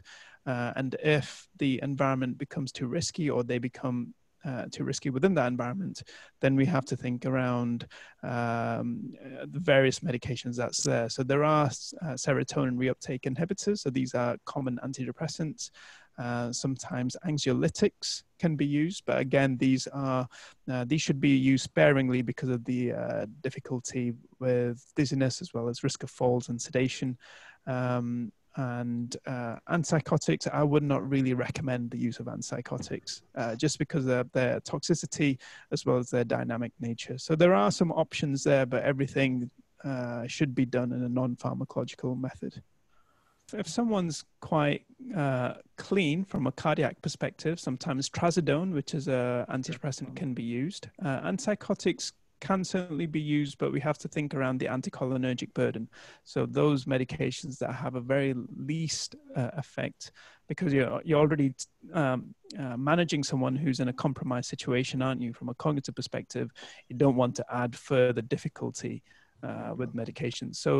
Uh, and if the environment becomes too risky or they become Uh, too risky within that environment, then we have to think around um, the various medications that's there. So there are uh, serotonin reuptake inhibitors. So these are common antidepressants. Uh, sometimes anxiolytics can be used, but again, these are uh, these should be used sparingly because of the uh, difficulty with dizziness as well as risk of falls and sedation. Um, And uh, antipsychotics, I would not really recommend the use of antipsychotics uh, just because of their toxicity as well as their dynamic nature. So there are some options there, but everything uh, should be done in a non-pharmacological method. If someone's quite uh, clean from a cardiac perspective, sometimes trazodone, which is an antidepressant, can be used. Uh, antipsychotics can certainly be used, but we have to think around the anticholinergic burden. So those medications that have a very least uh, effect, because you're, you're already um, uh, managing someone who's in a compromised situation, aren't you? From a cognitive perspective, you don't want to add further difficulty uh, with medications. So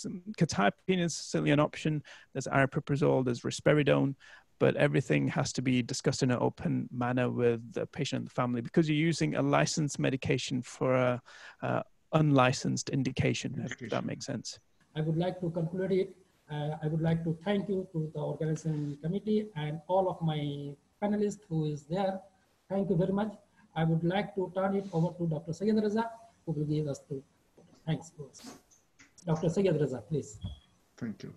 some quetiapine is certainly an option. There's aripiprazole, there's risperidone, but everything has to be discussed in an open manner with the patient and the family, because you're using a licensed medication for an uh, unlicensed indication, indication, if that makes sense. I would like to conclude it. Uh, I would like to thank you to the organizing committee and all of my panelists who is there. Thank you very much. I would like to turn it over to Doctor Syed Raza, who will give us the thanks. Doctor Syed Raza, please. Thank you.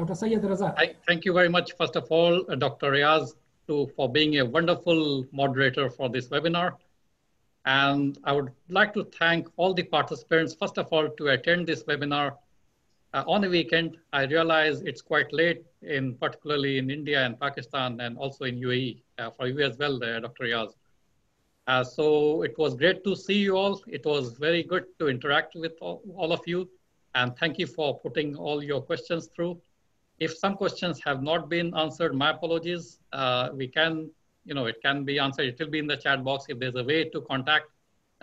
Doctor Syed Raza. I thank you very much, first of all, uh, Doctor Riaz, to, for being a wonderful moderator for this webinar. And I would like to thank all the participants, first of all, to attend this webinar uh, on the weekend. I realize it's quite late, in particularly in India and Pakistan and also in U A E, uh, for you as well, uh, Doctor Riaz. Uh, so it was great to see you all. It was very good to interact with all, all of you. And thank you for putting all your questions through. If some questions have not been answered, my apologies. Uh, we can, you know, it can be answered. It will be in the chat box. If there's a way to contact,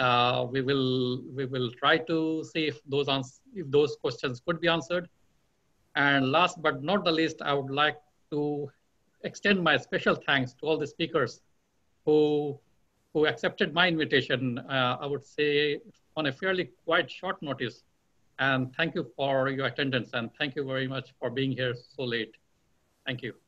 uh, we will we will try to see if those if those questions could be answered. And last but not the least, I would like to extend my special thanks to all the speakers who who accepted my invitation. Uh, I would say on a fairly quite short notice. And thank you for your attendance, and thank you very much for being here so late. Thank you.